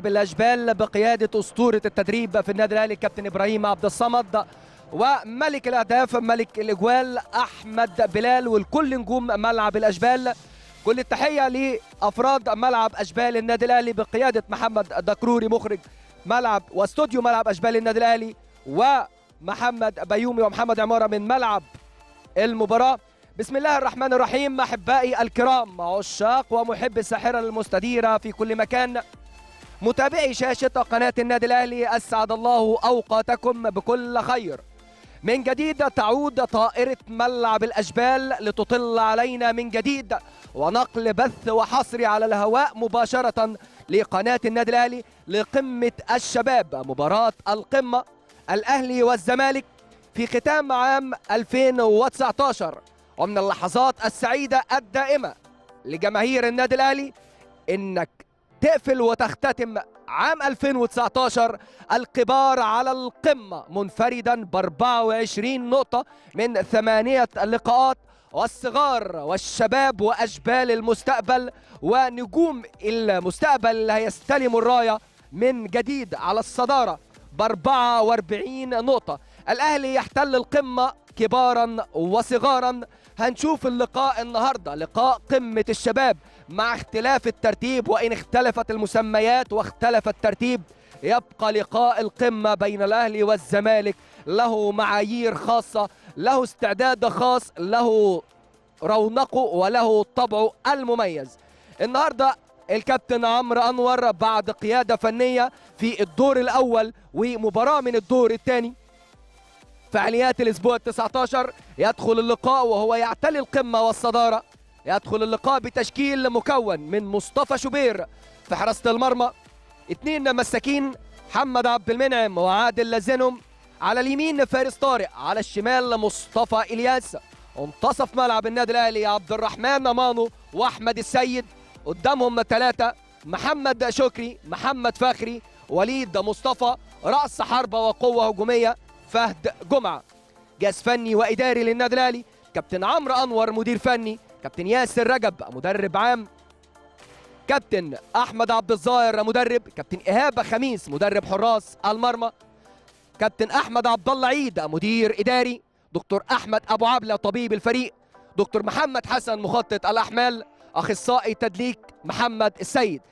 بالأجبال بقيادة أسطورة التدريب في النادي الأهلي كابتن إبراهيم عبد الصمد، وملك الأهداف ملك الأجوال أحمد بلال، والكل نجوم ملعب الأجبال. كل التحية لأفراد ملعب أجبال النادي الأهلي بقيادة محمد دكروري مخرج ملعب واستوديو ملعب أجبال النادي الأهلي، ومحمد بيومي ومحمد عمارة من ملعب المباراة. بسم الله الرحمن الرحيم. أحبائي الكرام، عشاق ومحب الساحرة المستديرة في كل مكان، متابعي شاشة قناة النادي الأهلي، أسعد الله أوقاتكم بكل خير. من جديد تعود طائرة ملعب الأجبال لتطل علينا من جديد، ونقل بث وحصري على الهواء مباشرة لقناة النادي الأهلي لقمة الشباب، مباراة القمة الأهلي والزمالك في ختام عام 2019. ومن اللحظات السعيدة الدائمة لجماهير النادي الأهلي إنك تقفل وتختتم عام 2019 القبار على القمة منفردا ب 24 نقطة من 8 لقاءات، والصغار والشباب وأجبال المستقبل ونجوم المستقبل اللي هيستلم الراية من جديد على الصدارة ب 44 نقطة. الأهلي يحتل القمة كبارا وصغارا. هنشوف اللقاء النهاردة، لقاء قمة الشباب، مع اختلاف الترتيب، وإن اختلفت المسميات واختلف الترتيب يبقى لقاء القمة بين الأهلي والزمالك له معايير خاصة، له استعداد خاص، له رونقه وله طبعه المميز. النهاردة الكابتن عمرو انور بعد قيادة فنية في الدور الأول ومباراة من الدور الثاني، فعاليات الأسبوع 19 يدخل اللقاء وهو يعتلي القمة والصدارة. يدخل اللقاء بتشكيل مكون من مصطفى شوبير في حراسة المرمى، 2 مساكين محمد عبد المنعم وعادل لزنم، على اليمين فارس طارق، على الشمال مصطفى إلياس. منتصف ملعب النادي الأهلي عبد الرحمن أمانو وأحمد السيد، قدامهم 3 محمد شكري، محمد فخري، وليد مصطفى، رأس حربة وقوة هجومية فهد جمعة. جهاز فني وإداري للنادي الأهلي كابتن عمرو أنور مدير فني، كابتن ياسر رجب مدرب عام، كابتن أحمد عبد الظاهر مدرب، كابتن إهاب خميس مدرب حراس المرمى، كابتن أحمد عبد الله عيد مدير إداري، دكتور أحمد أبو عبلة طبيب الفريق، دكتور محمد حسن مخطط الأحمال، أخصائي تدليك محمد السيد.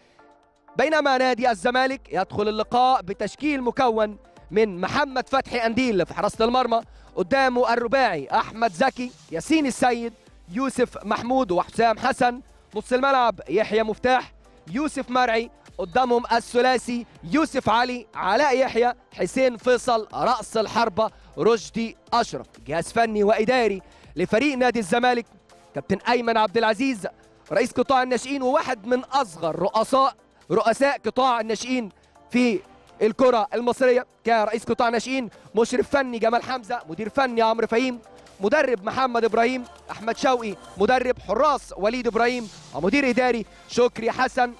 بينما نادي الزمالك يدخل اللقاء بتشكيل مكون من محمد فتحي قنديل في حراسة المرمى، قدامه الرباعي أحمد زكي، ياسين السيد، يوسف محمود وحسام حسن. نص الملعب يحيى مفتاح، يوسف مرعي، قدامهم الثلاثي يوسف علي، علاء يحيى، حسين فيصل، رأس الحربة رشدي أشرف. جهاز فني وإداري لفريق نادي الزمالك كابتن أيمن عبد العزيز رئيس قطاع الناشئين، وواحد من أصغر رؤساء قطاع الناشئين في الكرة المصرية كرئيس قطاع ناشئين، مشرف فني جمال حمزة، مدير فني عمرو فهيم، مدرب محمد إبراهيم، أحمد شوقي مدرب حراس، وليد إبراهيم ومدير إداري شكري حسن،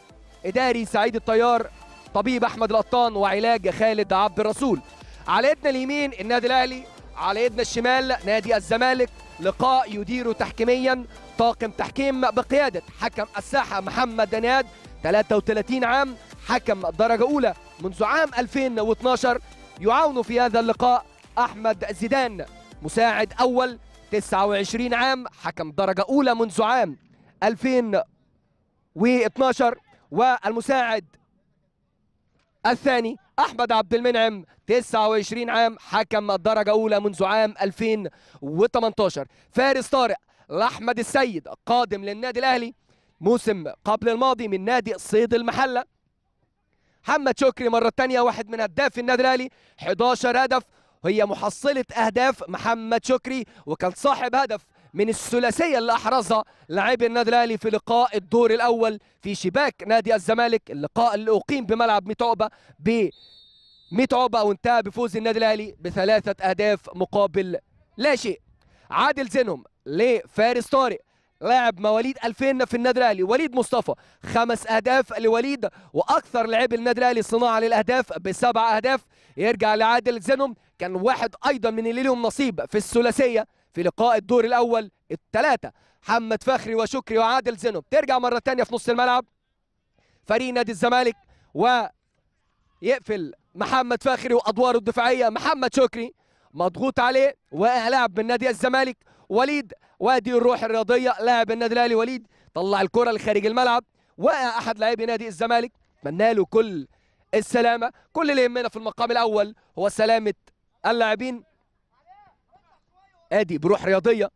إداري سعيد الطيار، طبيب أحمد القطان، وعلاج خالد عبد الرسول. على يدنا اليمين النادي الأهلي، على يدنا الشمال نادي الزمالك. لقاء يدير تحكيميا طاقم تحكيم بقيادة حكم الساحة محمد دنياد، 33 عام، حكم درجة أولى منذ عام 2012. يعاون في هذا اللقاء أحمد زيدان مساعد أول، 29 عام، حكم درجة أولى منذ عام 2012. والمساعد الثاني أحمد عبد المنعم، 29 عام، حكم درجة أولى منذ عام 2018. فارس طارق لأحمد السيد، قادم للنادي الأهلي موسم قبل الماضي من نادي صيد المحلة. محمد شكري مرة ثانية واحد من هداف النادي الأهلي، 11 هدف، هي محصلة أهداف محمد شكري، وكان صاحب هدف من الثلاثية اللي أحرزها لاعب النادي الأهلي في لقاء الدور الأول في شباك نادي الزمالك، اللقاء اللي أقيم بملعب ميت عقبة وانتهى بفوز النادي الأهلي ب3 أهداف مقابل لا شيء. عادل زنم لفارس طارق، لاعب مواليد 2000 في النادي الأهلي. وليد مصطفى 5 أهداف لوليد، وأكثر لاعب النادي الأهلي صناعة للأهداف ب7 أهداف. يرجع لعادل زنم، كان واحد أيضا من اللي لهم نصيب في الثلاثية في لقاء الدور الأول ال3، محمد فخري وشكري وعادل زنم. ترجع مرة ثانية في نص الملعب فريق نادي الزمالك، يقفل محمد فخري وادواره الدفاعيه. محمد شكري مضغوط عليه ولاعب من نادي الزمالك وليد، وادي الروح الرياضيه لاعب النادي الاهلي وليد، طلع الكره لخارج الملعب، وقع احد لاعبي نادي الزمالك. اتمنى له كل السلامه، كل اللي يهمنا في المقام الاول هو سلامه اللاعبين. ادي بروح رياضيه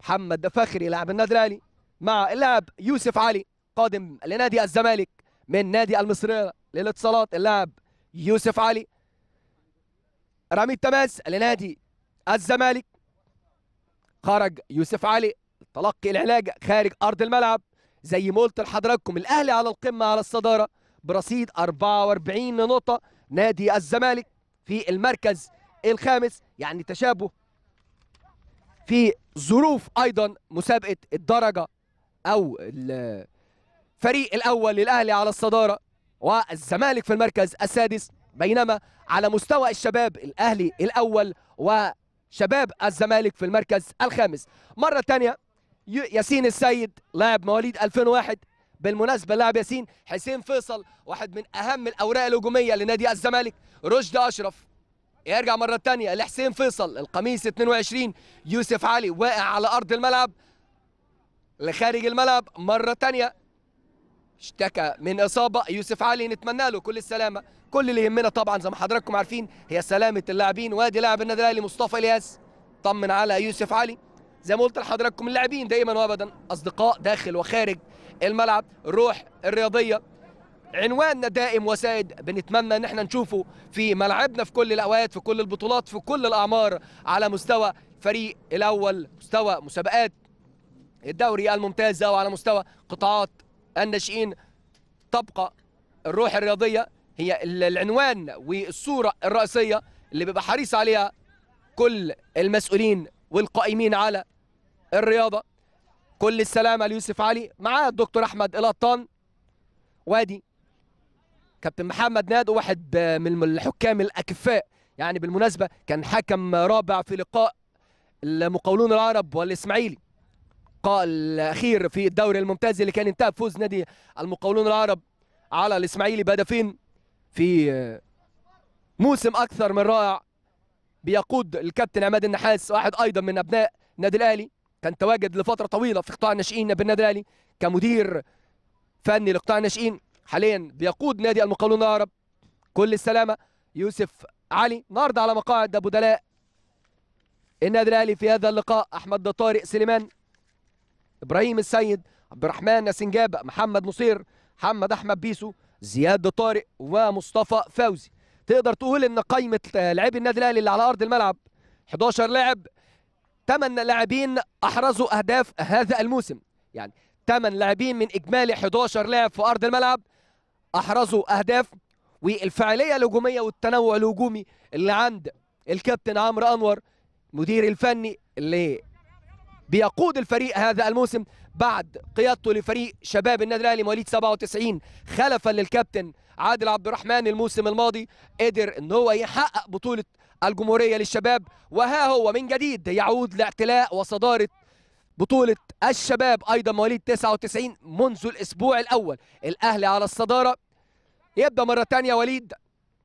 محمد فخري لاعب النادي الاهلي مع اللاعب يوسف علي قادم لنادي الزمالك من نادي المصريه للاتصالات. اللاعب يوسف علي رمي التماس لنادي الزمالك، خرج يوسف علي تلقي العلاج خارج ارض الملعب. زي ما قلت لحضراتكم الاهلي على القمه على الصداره برصيد 44 نقطه، نادي الزمالك في المركز الخامس، يعني تشابه في ظروف ايضا مسابقه الدرجه او الفريق الاول للاهلي على الصداره والزمالك في المركز السادس، بينما على مستوى الشباب الاهلي الاول وشباب الزمالك في المركز الخامس. مره ثانيه ياسين السيد لاعب مواليد 2001، بالمناسبه لاعب ياسين حسين فيصل واحد من اهم الاوراق الهجوميه لنادي الزمالك. رشدي اشرف يرجع مره ثانيه لحسين فيصل، القميص 22. يوسف علي واقع على ارض الملعب لخارج الملعب مره ثانيه، اشتكى من اصابه يوسف علي، نتمنى له كل السلامه. كل اللي يهمنا طبعا زي ما حضراتكم عارفين هي سلامه اللاعبين، وادي لاعب النادي الاهلي مصطفى إلياس طمن على يوسف علي. زي ما قلت لحضراتكم اللاعبين دايما وابدا اصدقاء داخل وخارج الملعب، الروح الرياضيه عنواننا دائم وسائد، بنتمنى ان احنا نشوفه في ملعبنا في كل الاوقات، في كل البطولات، في كل الاعمار، على مستوى فريق الاول، مستوى مسابقات الدوري الممتازه، وعلى مستوى قطاعات الناشئين. تبقى الروح الرياضيه هي العنوان والصوره الرئيسيه اللي بيبقى حريص عليها كل المسؤولين والقائمين على الرياضه. كل السلامه ليوسف علي. معاه الدكتور احمد القطان، وادي كابتن محمد ناد، واحد من الحكام الاكفاء، يعني بالمناسبه كان حكم رابع في لقاء المقاولون العرب والاسماعيلي، اللقاء الاخير في الدوري الممتاز اللي كان انتهى بفوز نادي المقاولون العرب على الاسماعيلي بهدفين في موسم اكثر من رائع بيقود الكابتن عماد النحاس، واحد ايضا من ابناء النادي الاهلي، كان تواجد لفتره طويله في قطاع الناشئين بالنادي الاهلي كمدير فني لقطاع الناشئين، حاليا بيقود نادي المقاولون العرب. كل السلامه يوسف علي. نرد على مقاعد بدلاء النادي الاهلي في هذا اللقاء احمد طارق، سليمان ابراهيم، السيد عبد الرحمن، سنجابه، محمد نصير، محمد احمد بيسو، زياد طارق، ومصطفى فوزي. تقدر تقول ان قائمه لاعبي النادي الاهلي اللي على ارض الملعب 11 لاعب، 8 لاعبين احرزوا اهداف هذا الموسم، يعني 8 لاعبين من اجمالي 11 لاعب في ارض الملعب احرزوا اهداف. والفعاليه الهجوميه والتنوع الهجومي اللي عند الكابتن عمرو انور المدير الفني اللي بيقود الفريق هذا الموسم بعد قيادته لفريق شباب النادي الاهلي مواليد 97 خلفا للكابتن عادل عبد الرحمن الموسم الماضي، قدر ان هو يحقق بطوله الجمهوريه للشباب، وها هو من جديد يعود لاعتلاء وصداره بطوله الشباب ايضا مواليد 99 منذ الاسبوع الاول. الاهلي على الصداره. يبدا مره ثانيه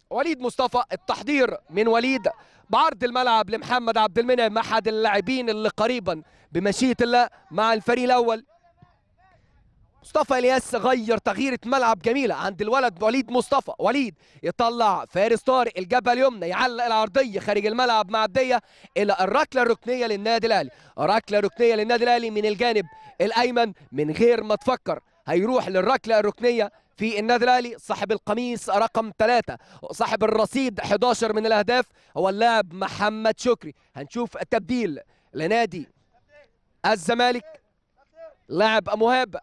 وليد مصطفى، التحضير من وليد بعرض الملعب لمحمد عبد المنعم، احد اللاعبين اللي قريبا بمشيئه الله مع الفريق الاول. مصطفى إلياس غير تغييره ملعب جميله عند الولد وليد مصطفى. وليد يطلع فارس طارق، الجبهه اليمنى يعلق العرضيه خارج الملعب، معديه الى الركله الركنيه للنادي الاهلي، ركله ركنيه للنادي الاهلي من الجانب الايمن من غير ما تفكر، هيروح للركله الركنيه في النادي الاهلي. صاحب القميص رقم 3 وصاحب الرصيد 11 من الاهداف هو اللاعب محمد شكري. هنشوف التبديل لنادي الزمالك، لاعب مهاب،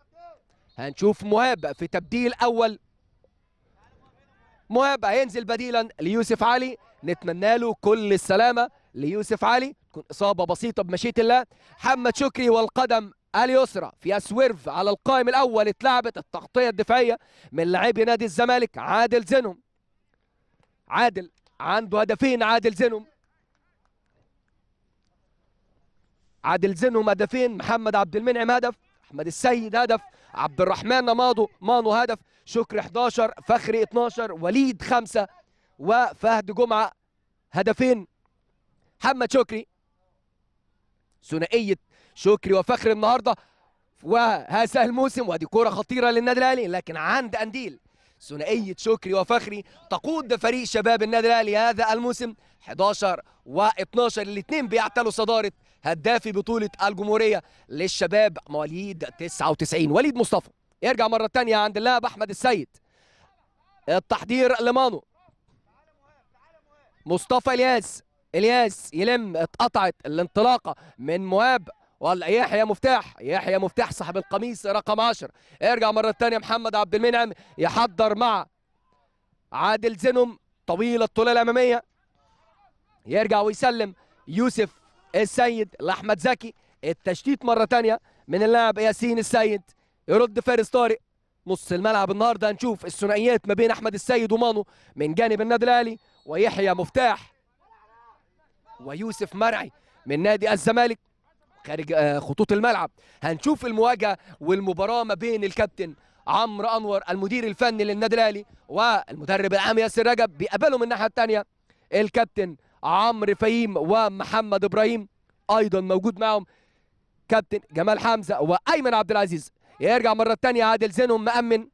هنشوف مهاب في تبديل اول. مهاب هينزل بديلا ليوسف علي، نتمنى له كل السلامه ليوسف علي، تكون اصابه بسيطه بمشيئه الله. محمد شكري والقدم اليسرى في سويرف على القائم الاول، اتلعبت التغطيه الدفاعيه من لاعبي نادي الزمالك. عادل زنم، عادل عنده هدفين، عادل زنم هدفين، محمد عبد المنعم هدف، احمد السيد هدف، عبد الرحمن أمانو هدف. شكري 11، فخري 12، وليد 5، وفهد جمعة هدفين. محمد شكري ثنائية شكري وفخري النهارده وهذا الموسم، وادي كرة خطيرة للنادي الاهلي، لكن عند قنديل ثنائية شكري وفخري تقود فريق شباب النادي الاهلي هذا الموسم 11 و12، الاثنين بيعتلوا صدارة هدافي بطولة الجمهورية للشباب مواليد 99. وليد مصطفى يرجع مرة ثانية عند اللاعب أحمد السيد، التحضير لمانو، مصطفى إلياس، إلياس يلم، اتقطعت الانطلاقة من مهاب، ولا يحيى مفتاح، يحيى مفتاح صاحب القميص رقم 10. ارجع مرة ثانية محمد عبد المنعم يحضر مع عادل زنم، طويل الطولة الأمامية، يرجع ويسلم يوسف السيد لأحمد زكي، التشتيت مرة ثانية من اللاعب ياسين السيد، يرد فارس طارق. نص الملعب النهارده هنشوف الثنائيات ما بين احمد السيد ومانو من جانب النادي الاهلي، ويحيى مفتاح ويوسف مرعي من نادي الزمالك. خارج خطوط الملعب هنشوف المواجهه والمباراه ما بين الكابتن عمرو انور المدير الفني للنادي الاهلي والمدرب العام ياسر رجب، بيقابلوا من الناحيه الثانيه الكابتن عمرو فهيم ومحمد ابراهيم، ايضا موجود معهم كابتن جمال حمزه وايمن عبد العزيز. يرجع مرة ثانية عادل زينهم مأمن،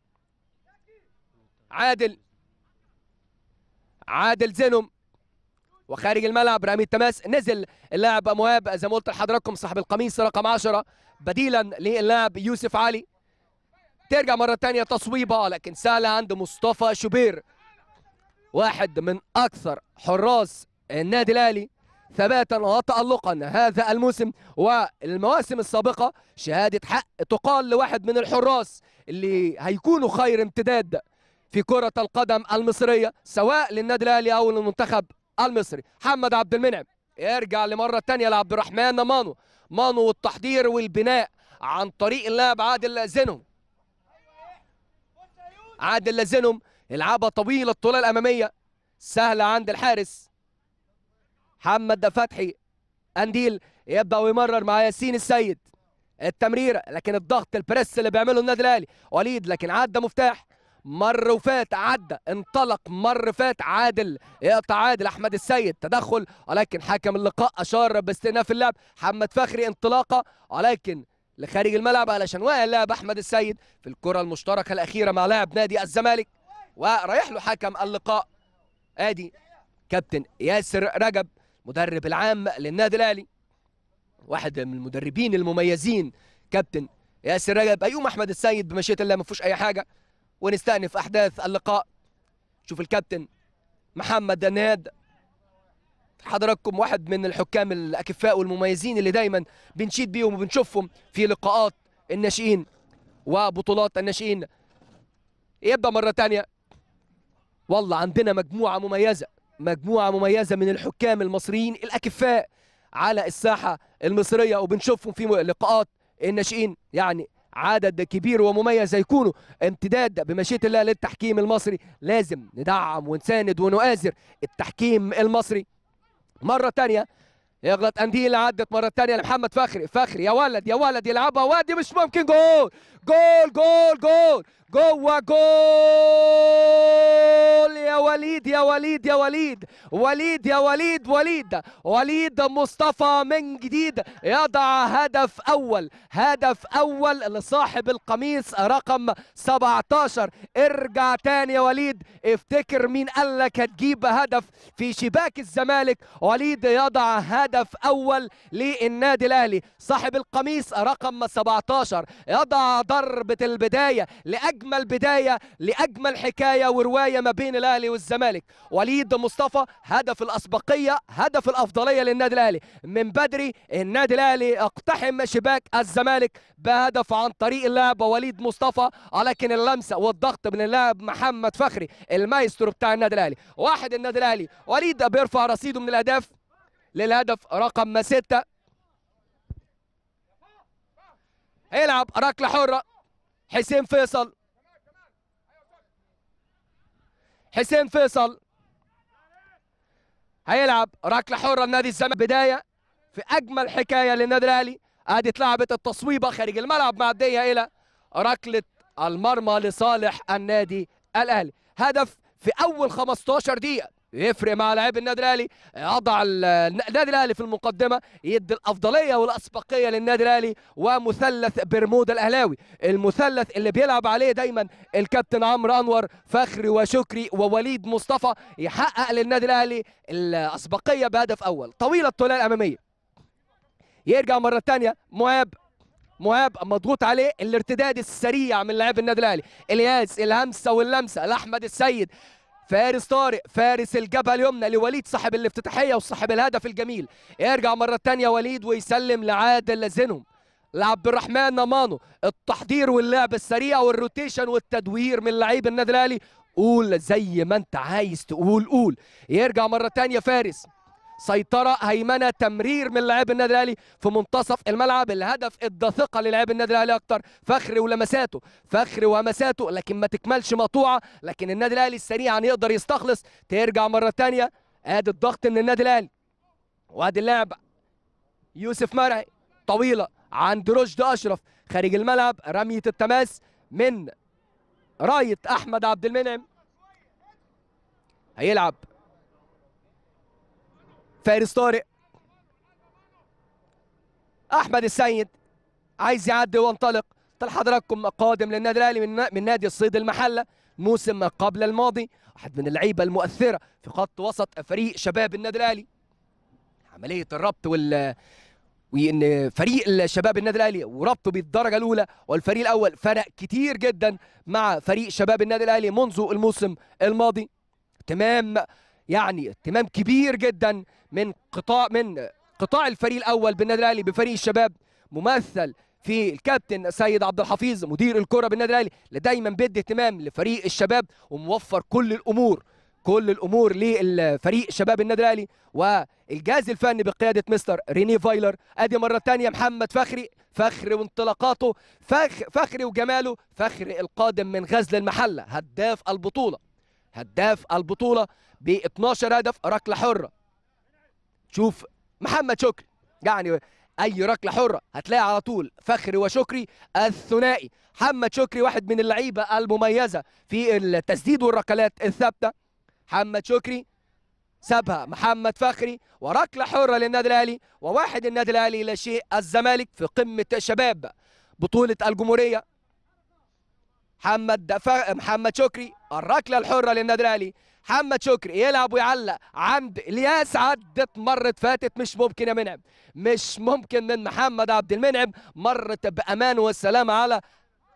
عادل زينهم وخارج الملعب رامي التماس، نزل اللاعب مهاب زي ما قلت لحضراتكم صاحب القميص رقم 10 بديلا للاعب يوسف علي. ترجع مرة ثانية تصويبة لكن سهلة عند مصطفى شوبير، واحد من أكثر حراس النادي الأهلي ثباتا وتألقا هذا الموسم، والمواسم السابقة شهادة حق تقال لواحد من الحراس اللي هيكونوا خير امتداد في كرة القدم المصرية سواء للنادي الأهلي أو للمنتخب المصري. محمد عبد المنعم يرجع لمرة ثانية لعبد الرحمن مانو، مانو والتحضير والبناء عن طريق اللاعب عادل لزنم، عادل لزنم يلعبها طويلة الطولة الأمامية سهلة عند الحارس محمد فتحي قنديل، يبدأ ويمرر مع ياسين السيد، التمريرة لكن الضغط البريس اللي بيعمله النادي الاهلي وليد، لكن عدى مفتاح، مر وفات، عدى انطلق، مر فات، عادل يقطع، عادل احمد السيد تدخل ولكن حكم اللقاء اشار باستئناف اللعب. محمد فخري انطلاقه ولكن لخارج الملعب علشان وقع اللاعب احمد السيد في الكرة المشتركة الأخيرة مع لاعب نادي الزمالك، ورايح له حكم اللقاء ادي كابتن ياسر رجب مدرب العام للنادي الاهلي، واحد من المدربين المميزين كابتن ياسر رجب. هيقوم احمد السيد بمشيئه الله ما فيهوش اي حاجه، ونستأنف احداث اللقاء. شوف الكابتن محمد دنياد حضراتكم واحد من الحكام الاكفاء والمميزين اللي دايما بنشيد بيهم وبنشوفهم في لقاءات الناشئين وبطولات الناشئين. يبقى مره ثانيه والله عندنا مجموعه مميزه، مجموعة مميزة من الحكام المصريين الأكفاء على الساحة المصرية وبنشوفهم في لقاءات الناشئين، يعني عدد كبير ومميز هيكونوا امتداد بمشيئة الله للتحكيم المصري. لازم ندعم ونساند ونؤازر التحكيم المصري. مرة ثانية يغلط قنديل، عدت مرة ثانية لمحمد فخري، فخري يا ولد يا ولد يلعبها، وادي مش ممكن، جول جول جول جول جوه، جول يا وليد يا وليد يا وليد، وليد يا وليد، وليد وليد مصطفى من جديد يضع هدف أول، هدف أول لصاحب القميص رقم 17. ارجع تاني يا وليد، افتكر مين قال لك هتجيب هدف في شباك الزمالك، وليد يضع هدف أول للنادي الأهلي، صاحب القميص رقم 17 يضع ضربة البداية لأجمل بداية، لأجمل حكاية ورواية ما بين الأهلي والزمالك. وليد مصطفى هدف الأسبقية، هدف الأفضلية للنادي الأهلي. من بدري النادي الأهلي اقتحم شباك الزمالك بهدف عن طريق اللاعب وليد مصطفى، ولكن اللمسة والضغط من اللاعب محمد فخري المايسترو بتاع النادي الأهلي. واحد النادي الأهلي، وليد بيرفع رصيده من الأهداف للهدف رقم 6. هيلعب ركلة حرة، حسين فيصل، حسين فيصل هيلعب ركلة حرة لنادي الزمالك، بداية في أجمل حكاية للنادي الأهلي. أدي اتلعبت التصويبة خارج الملعب معدية إلى ركلة المرمى لصالح النادي الاهلي. هدف في اول 15 دقيقه يفرق مع لاعب النادي الاهلي، يضع النادي الاهلي في المقدمه، يدي الافضليه والاسبقيه للنادي الاهلي ومثلث برمودا الاهلاوي، المثلث اللي بيلعب عليه دايما الكابتن عمرو انور، فخري وشكري ووليد مصطفى، يحقق للنادي الاهلي الاسبقيه بهدف اول. طويله الطلال الاماميه، يرجع مره ثانيه مهاب مضغوط عليه، الارتداد السريع من لاعب النادي الاهلي، الياس، الهمسه واللمسه لاحمد السيد، فارس طارق، فارس الجبهه اليمنى لوليد صاحب الافتتاحيه وصاحب الهدف الجميل، يرجع مره ثانيه وليد ويسلم لعادل لزنم، لعبد الرحمن أمانو، التحضير واللعب السريع والروتيشن والتدوير من لعيب النادي الاهلي، قول زي ما انت عايز تقول قول، يرجع مره ثانيه فارس، سيطرة، هيمنة، تمرير من لاعب النادي الاهلي في منتصف الملعب، الهدف ادى ثقة للاعب النادي الاهلي أكتر، فخري ولمساته، فخري وهمساته، لكن ما تكملش مقطوعة، لكن النادي الاهلي سريعا يقدر يستخلص، ترجع مرة تانية، أدي الضغط من النادي الاهلي، وأدي اللاعب يوسف مرعي، طويلة عند رشد أشرف خارج الملعب، رمية التماس من راية أحمد عبد المنعم، هيلعب فارس طارق، احمد السيد عايز يعدي وانطلق. حضراتكم قادم للنادي الاهلي من نادي الصيد المحله موسم قبل الماضي، واحد من اللعيبه المؤثره في خط وسط فريق شباب النادي الاهلي، عمليه الربط وان فريق شباب النادي الاهلي وربطه بالدرجه الاولى والفريق الاول فرق كتير جدا مع فريق شباب النادي الاهلي منذ الموسم الماضي. اهتمام كبير جدا من قطاع الفريق الاول بالنادي الاهلي بفريق الشباب، ممثل في الكابتن سيد عبد الحفيظ مدير الكره بالنادي الاهلي، اللي دايما بيدي اهتمام لفريق الشباب وموفر كل الامور للفريق شباب النادي الاهلي والجهاز الفني بقياده مستر ريني فايلر. ادي مره ثانيه محمد فخري وانطلاقاته، فخري وجماله، فخري القادم من غزل المحله، هداف البطوله ب 12 هدف، ركله حره. شوف محمد شكري، اي ركله حره هتلاقي على طول فخري وشكري الثنائي، محمد شكري واحد من اللعيبه المميزه في التسديد والركلات الثابته، محمد شكري سابها محمد فخري، وركله حره للنادي الاهلي، وواحد النادي الاهلي لا شيء الزمالك في قمه شباب بطوله الجمهوريه، محمد شكري الركله الحره للنادي الاهلي، محمد شكري يلعب ويعلق عند الياس، عدت مرت فاتت، مش ممكن يا منعم، مش ممكن من محمد عبد المنعم، مرت بامان والسلام على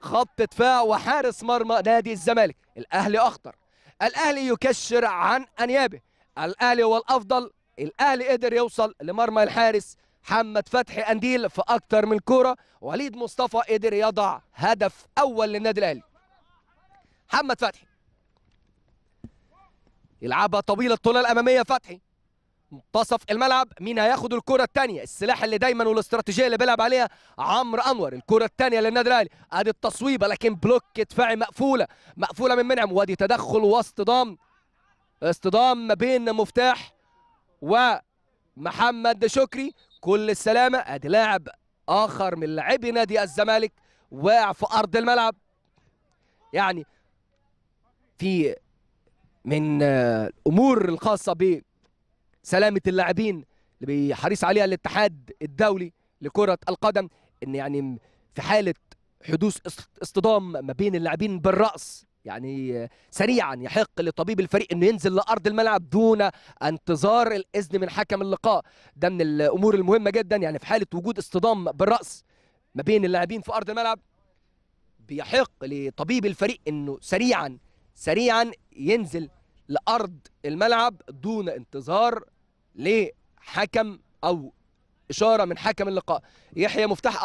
خط دفاع وحارس مرمى نادي الزمالك. الاهلي اخطر، الاهلي يكشر عن انيابه، الاهلي هو الافضل، الاهلي قدر يوصل لمرمى الحارس محمد فتحي قنديل في اكتر من كوره، وليد مصطفى قدر يضع هدف اول للنادي الاهلي. محمد فتحي يلعبها طويله الطوله الاماميه، فتحي منتصف الملعب، مين هياخد الكره الثانيه؟ السلاح اللي دايما والاستراتيجيه اللي بيلعب عليها عمرو انور، الكره الثانيه للنادي الاهلي، ادي التصويبه لكن بلوك دفاعي مقفوله من منعم، وادي تدخل واصطدام ما بين مفتاح ومحمد شكري، كل السلامه، ادي لاعب اخر من لاعبي نادي الزمالك واقع في ارض الملعب، في من الامور الخاصه بسلامه اللاعبين اللي بيحرص عليها الاتحاد الدولي لكره القدم، ان في حاله حدوث اصطدام ما بين اللاعبين بالراس سريعا يحق لطبيب الفريق انه ينزل لارض الملعب دون انتظار الاذن من حكم اللقاء. ده من الامور المهمه جدا، في حاله وجود اصطدام بالراس ما بين اللاعبين في ارض الملعب بيحق لطبيب الفريق انه سريعا ينزل لارض الملعب دون انتظار لحكم او اشاره من حكم اللقاء. يحيى مفتاح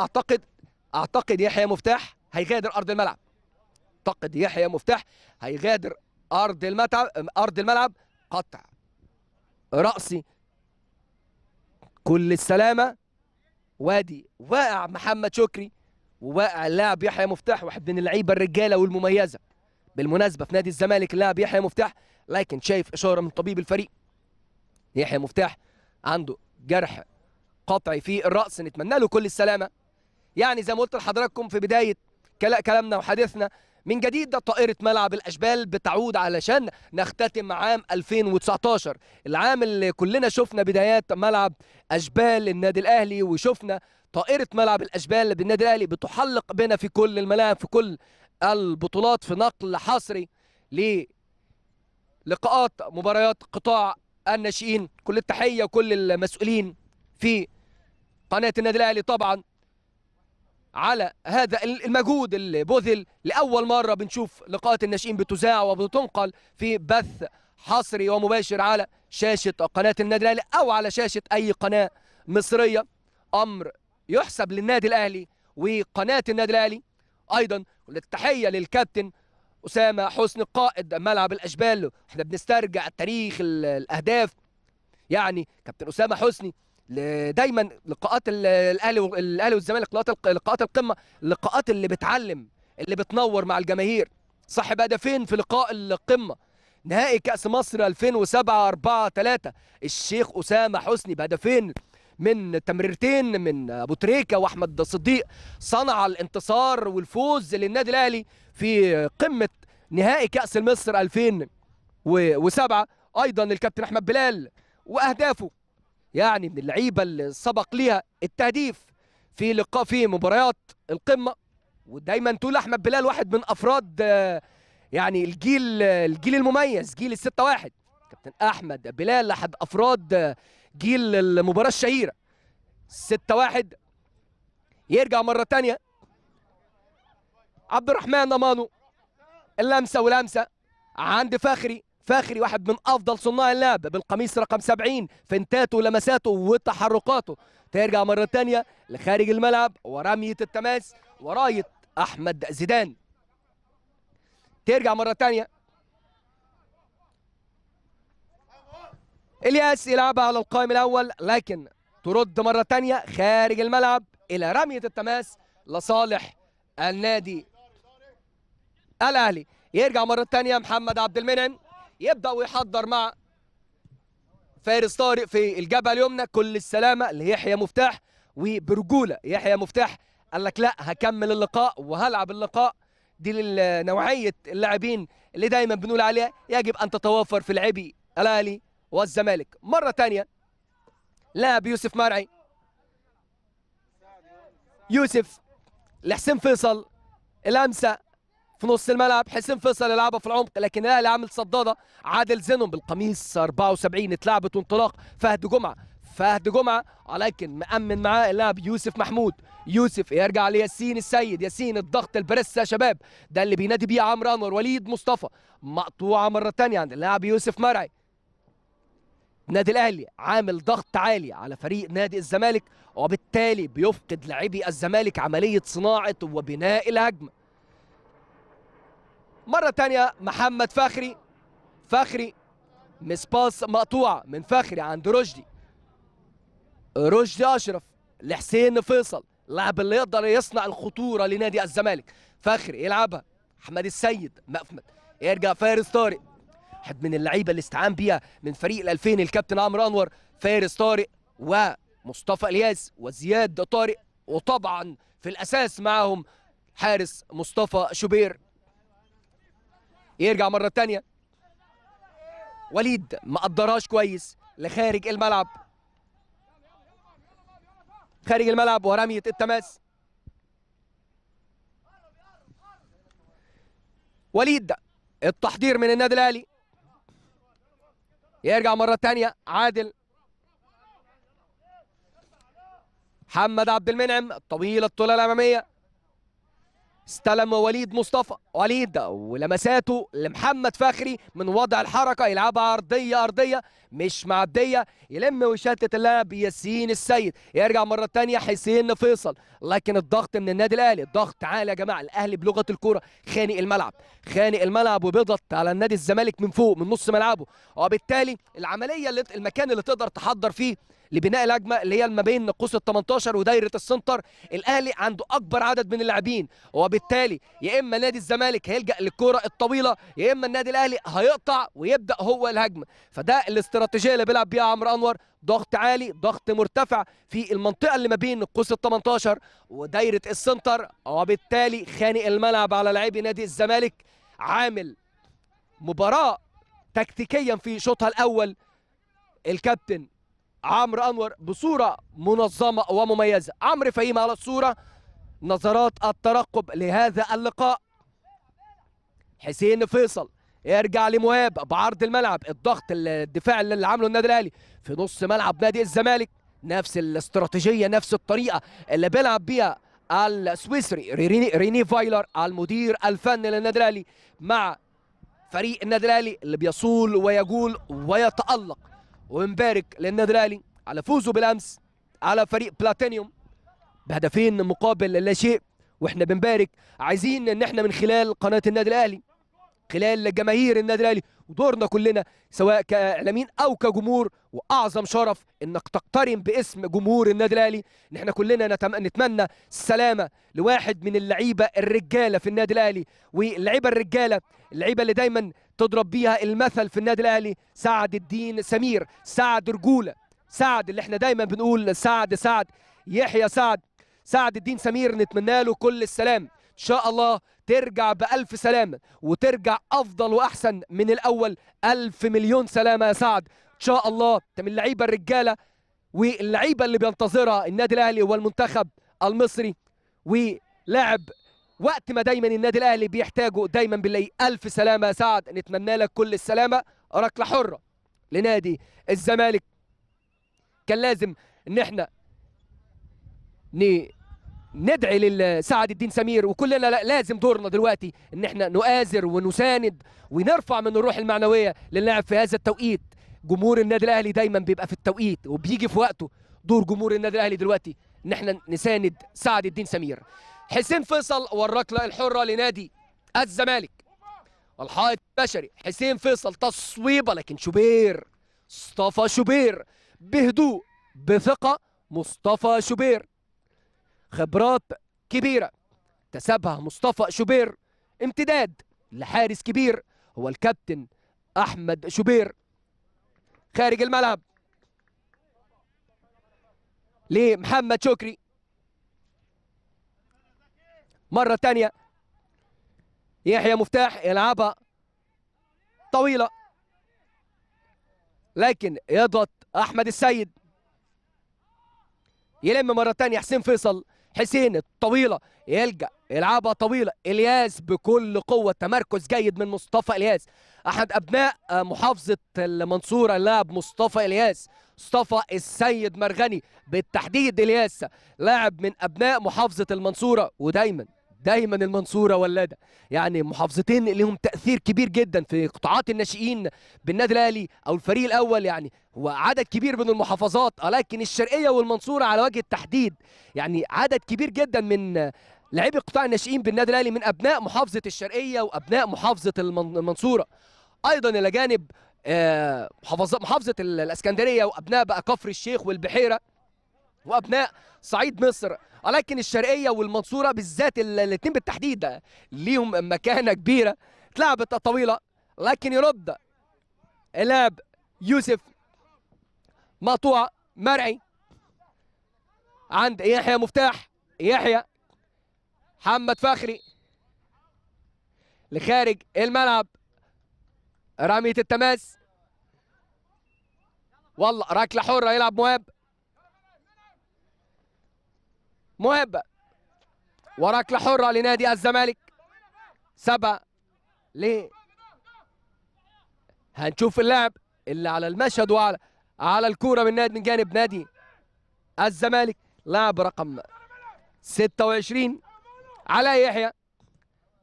اعتقد يحيى مفتاح هيغادر ارض الملعب. اعتقد يحيى مفتاح هيغادر ارض الملعب. قطع راسي، كل السلامه، وادي واقع محمد شكري وواقع اللاعب يحيى مفتاح، واحد من اللعيبه الرجاله والمميزه بالمناسبه في نادي الزمالك اللاعب يحيى مفتاح، لكن شايف اشاره من طبيب الفريق. يحيى مفتاح عنده جرح قطعي في الراس، نتمنى له كل السلامه. زي ما قلت لحضراتكم في بدايه كلامنا وحديثنا من جديد. ده طائرة ملعب الأشبال بتعود علشان نختتم عام 2019، العام اللي كلنا شفنا بدايات ملعب أشبال النادي الأهلي، وشفنا طائرة ملعب الأشبال بالنادي الأهلي بتحلق بنا في كل الملاعب في كل البطولات، في نقل حصري للقاءات مباريات قطاع الناشئين. كل التحية وكل المسؤولين في قناة النادي الأهلي طبعا على هذا المجهود اللي بذل. لأول مرة بنشوف لقاءات الناشئين بتذاع وبتنقل في بث حصري ومباشر على شاشة قناة النادي الأهلي أو على شاشة أي قناة مصرية، أمر يحسب للنادي الأهلي وقناة النادي الأهلي. أيضا التحية للكابتن أسامة حسن قائد ملعب الأشبال، احنا بنسترجع التاريخ الأهداف، يعني كابتن أسامة حسني دايما لقاءات الاهلي والزمالك، لقاءات القمه، اللقاءات اللي بتعلم اللي بتنور مع الجماهير. صاحب هدفين في لقاء القمه نهائي كاس مصر 2007 4-3، الشيخ اسامه حسني بهدفين من تمريرتين من ابو تريكه واحمد صديق صنع الانتصار والفوز للنادي الاهلي في قمه نهائي كاس مصر 2007. ايضا الكابتن احمد بلال واهدافه، يعني من اللعيبه اللي سبق ليها التهديف في لقاء في مباريات القمه. ودايما تقول احمد بلال واحد من افراد يعني الجيل المميز، جيل ال6-1، كابتن احمد بلال احد افراد جيل المباراه الشهيره 6-1. يرجع مره ثانيه عبد الرحمن أمانو، اللمسه ولمسه عند فخري واحد من افضل صناع اللعب بالقميص رقم 70، فنتاته ولمساته وتحركاته. ترجع مره ثانيه لخارج الملعب ورميه التماس ورايه احمد زيدان. ترجع مره ثانيه الياس يلعبها على القائم الاول، لكن ترد مره ثانيه خارج الملعب الى رميه التماس لصالح النادي الاهلي. يرجع مره ثانيه محمد عبد المنعم يبدأ ويحضر مع فارس طارق في الجبهة اليمنى. كل السلامة ليحيى مفتاح، وبرجولة يحيى مفتاح قال لك لا، هكمل اللقاء وهلعب اللقاء. دي نوعية اللاعبين اللي دايما بنقول عليها يجب أن تتوافر في لعبي الأهلي والزمالك. مرة تانية لاعب يوسف مرعي، يوسف لحسين فيصل، لمسة في نص الملعب، حسين فيصل يلعبها في العمق، لكن الاهلي عامل صداده. عادل زنم بالقميص 74 اتلعبت وانطلاق فهد جمعه، ولكن مأمن معاه اللاعب يوسف محمود. يوسف يرجع لياسين السيد، ياسين الضغط البريس يا شباب، ده اللي بينادي بيه عمرو انور. وليد مصطفى مقطوعه مره ثانيه عند اللاعب يوسف مرعي. النادي الاهلي عامل ضغط عالي على فريق نادي الزمالك، وبالتالي بيفقد لاعبي الزمالك عمليه صناعه وبناء الهجمه. مرة تانية محمد فخري مسباس مقطوعة من فخري عند رشدي أشرف لحسين فيصل، اللاعب اللي يقدر يصنع الخطورة لنادي الزمالك. فخري يلعبها أحمد السيد مقفمد، يرجع فارس طارق، واحد من اللعيبة اللي استعان بيها من فريق 2000 الكابتن عمرو أنور. فارس طارق ومصطفى إلياس وزياد طارق، وطبعا في الأساس معهم حارس مصطفى شوبير. يرجع مرة تانية وليد ما قدرهاش كويس لخارج الملعب، خارج الملعب ورمية التماس. وليد التحضير من النادي الأهلي. يرجع مرة تانية عادل، محمد عبد المنعم طويل الطولة الأمامية، استلم وليد مصطفى، وليد ولمساته لمحمد فخري من وضع الحركه، يلعبها ارضيه مش معديه، يلم ويشتت اللاعب ياسين السيد. يرجع مره ثانيه حسين فيصل، لكن الضغط من النادي الاهلي، الضغط عالي يا جماعه. الاهلي بلغه الكوره خانق الملعب وبيضغط على النادي الزمالك من فوق من نص ملعبه، وبالتالي العمليه اللي المكان اللي تقدر تحضر فيه لبناء الهجمه اللي هي ما بين قوس ال 18 ودايره السنتر. الاهلي عنده اكبر عدد من اللاعبين، وبالتالي يا اما نادي الزمالك هيلجأ للكوره الطويله يا اما النادي الاهلي هيقطع ويبدا هو الهجمه. فده الاستراتيجيه اللي بيلعب بيها عمرو انور، ضغط عالي، ضغط مرتفع في المنطقه اللي ما بين قوس ال 18 ودايره السنتر، وبالتالي خانق الملعب على لاعبي نادي الزمالك. عامل مباراه تكتيكيا في شوطها الاول الكابتن عمرو انور بصوره منظمه ومميزه. عمرو فهيم على الصوره، نظرات الترقب لهذا اللقاء. حسين فيصل يرجع لمهاب بعرض الملعب، الضغط الدفاع اللي عامله النادي الاهلي في نص ملعب نادي الزمالك، نفس الاستراتيجيه نفس الطريقه اللي بيلعب بيها السويسري ريني فايلر المدير الفني للنادي الاهلي مع فريق النادي الاهلي اللي بيصول ويجول ويتألق. ونبارك للنادي الاهلي على فوزه بالامس على فريق بلاتينيوم بهدفين مقابل لا شيء، واحنا بنبارك. عايزين ان احنا من خلال قناه النادي الاهلي، خلال جماهير النادي الاهلي، ودورنا كلنا سواء كاعلاميين او كجمهور، واعظم شرف انك تقترن باسم جمهور النادي الاهلي، ان احنا كلنا نتمنى السلامه لواحد من اللعيبه الرجاله في النادي الاهلي. واللعيبه الرجاله، اللعيبه اللي دايما تضرب بيها المثل في النادي الاهلي، سعد الدين سمير، سعد رجوله، سعد اللي احنا دايما بنقول سعد يحيى، سعد الدين سمير، نتمنى له كل السلام. إن شاء الله ترجع بألف سلامة، وترجع أفضل وأحسن من الأول، ألف مليون سلامة يا سعد. إن شاء الله أنت من اللعيبة الرجالة واللعيبة اللي بينتظرها النادي الأهلي والمنتخب المصري، ولاعب وقت ما دايما النادي الأهلي بيحتاجه دايما بنلاقيه. ألف سلامة يا سعد، نتمنى لك كل السلامة. ركلة حرة لنادي الزمالك، كان لازم إن احنا ندعي لسعد الدين سمير، وكلنا لازم دورنا دلوقتي ان احنا نؤازر ونساند ونرفع من الروح المعنويه للاعب في هذا التوقيت. جمهور النادي الاهلي دايما بيبقى في التوقيت وبيجي في وقته. دور جمهور النادي الاهلي دلوقتي ان احنا نساند سعد الدين سمير. حسين فيصل والركله الحره لنادي الزمالك. الحائط البشري حسين فيصل، تصويبه لكن شوبير، مصطفى شوبير بهدوء بثقه. مصطفى شوبير خبرات كبيرة اكتسبها مصطفى شوبير، امتداد لحارس كبير هو الكابتن أحمد شوبير. خارج الملعب لمحمد شكري مرة تانية. يحيى مفتاح يلعبها طويلة، لكن يضغط أحمد السيد، يلم مرة تانية حسين فيصل. حسين الطويلة يلجأ يلعبها طويلة، إلياس بكل قوة، تمركز جيد من مصطفى إلياس، أحد أبناء محافظة المنصورة اللاعب مصطفى إلياس، مصطفى السيد مرغني بالتحديد. إلياس لاعب من أبناء محافظة المنصورة، ودايما المنصورة ولادة، يعني محافظتين لهم تأثير كبير جدا في قطاعات الناشئين بالنادي الأهلي أو الفريق الأول، يعني هو عدد كبير من المحافظات، لكن الشرقية والمنصورة على وجه التحديد يعني عدد كبير جدا من لاعبي قطاع الناشئين بالنادي الأهلي من أبناء محافظة الشرقية وأبناء محافظة المنصورة. أيضا إلى جانب محافظة الإسكندرية وأبناء بقى كفر الشيخ والبحيرة وأبناء صعيد مصر، لكن الشرقية والمنصورة بالذات الاثنين بالتحديد ليهم مكانة كبيرة. اتلعبت الطويلة، لكن يرد اللاعب يوسف، مقطوعة مرعي عند يحيى مفتاح. يحيى محمد فخري لخارج الملعب، رمية التماس، والله ركلة حرة يلعب مهاب. مهاب وركلة حرة لنادي الزمالك، 7 ليه. هنشوف اللاعب اللي على المشهد وعلى الكورة من جانب نادي الزمالك، لاعب رقم 26 علاء يحيى.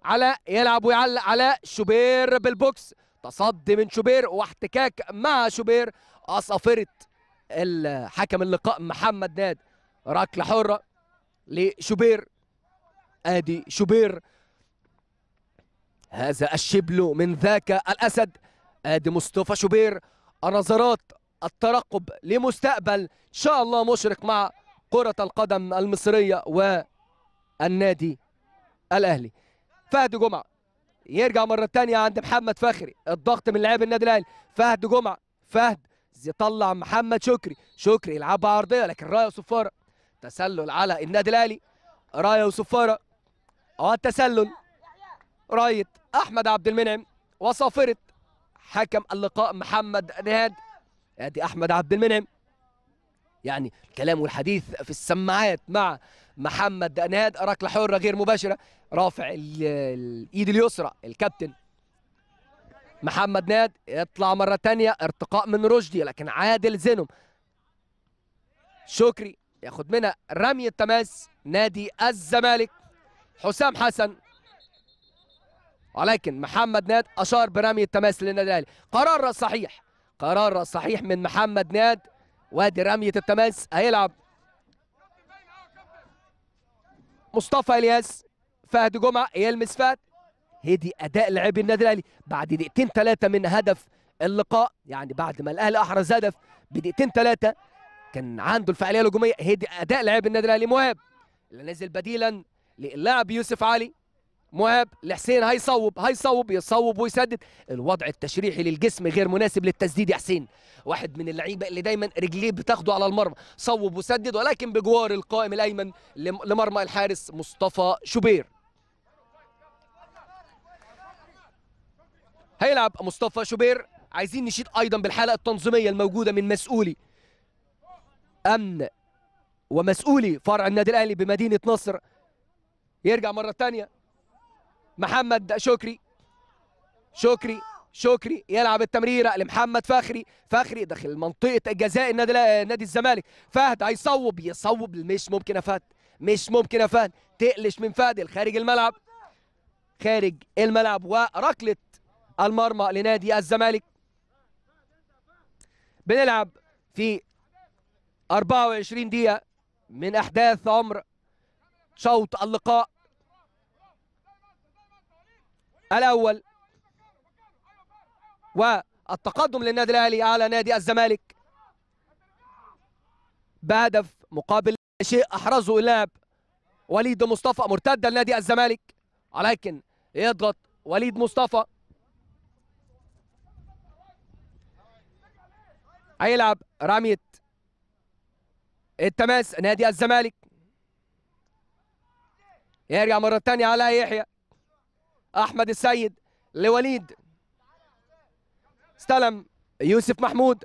علاء يلعب ويعلق، علاء شوبير بالبوكس، تصدي من شوبير واحتكاك مع شوبير، أصفرت الحكم اللقاء محمد دنياد. ركلة حرة لشوبير، ادي شوبير، هذا الشبل من ذاك الاسد، ادي مصطفى شوبير. النظرات الترقب لمستقبل إن شاء الله مشرق مع كرة القدم المصرية والنادي الأهلي. فهد جمعة يرجع مرة تانية عند محمد فخري، الضغط من لاعب النادي الأهلي، فهد جمعة، فهد يطلع محمد شكري، شكري يلعبها عرضية لكن راية وصفارة، تسلل على النادي الأهلي، راية وصفارة، والتسلل راية أحمد عبد المنعم وصافرة حكم اللقاء محمد نهاد. ادي أحمد عبد المنعم يعني الكلام والحديث في السماعات مع محمد نهاد، ركله حره غير مباشره، رافع الايد اليسرى الكابتن محمد نهاد، يطلع مره ثانيه ارتقاء من رشدي لكن عادل زنم، شكري ياخد منها رميه تماس نادي الزمالك حسام حسن، ولكن محمد نهاد اشار برميه تماس للنادي الاهلي. قرار صحيح، قرار صحيح من محمد نهاد، وادي رميه التماس هيلعب مصطفى إلياس، فهد جمعه يلمس فهد، هدي اداء لاعبي النادي الاهلي بعد دقيقتين ثلاثه من هدف اللقاء، يعني بعد ما الاهلي احرز هدف بدقيقتين ثلاثه كان عنده الفعاليه الهجوميه، هدي اداء لاعبي النادي الاهلي. مهاب اللي نزل بديلا للاعب يوسف علي، مهاب لحسين، هيصوب هيصوب، يصوب ويسدد، الوضع التشريحي للجسم غير مناسب للتسديد يا حسين، واحد من اللعيبه اللي دايما رجليه بتاخده على المرمى، صوب وسدد ولكن بجوار القائم الايمن لمرمى الحارس مصطفى شوبير. هيلعب مصطفى شوبير، عايزين نشيد ايضا بالحاله التنظيميه الموجوده من مسؤولي امن ومسؤولي فرع النادي الاهلي بمدينه نصر. يرجع مره ثانيه محمد شكري، شكري شكري يلعب التمريره لمحمد فخري، فخري داخل منطقه جزاء نادي الزمالك، فهد هيصوب، يصوب مش ممكن يا فهد، مش ممكن يا فهد، تقلش من فهد خارج الملعب، خارج الملعب وركله المرمى لنادي الزمالك. بنلعب في 24 دقيقه من احداث عمر شوط اللقاء الأول، والتقدم للنادي الأهلي على نادي الزمالك بهدف مقابل شيء أحرزه اللاعب وليد مصطفى، مرتدة لنادي الزمالك ولكن يضغط وليد مصطفى، هيلعب رمية التماس نادي الزمالك. يرجع مرة ثانية على يحيى، أحمد السيد لوليد، استلم يوسف محمود،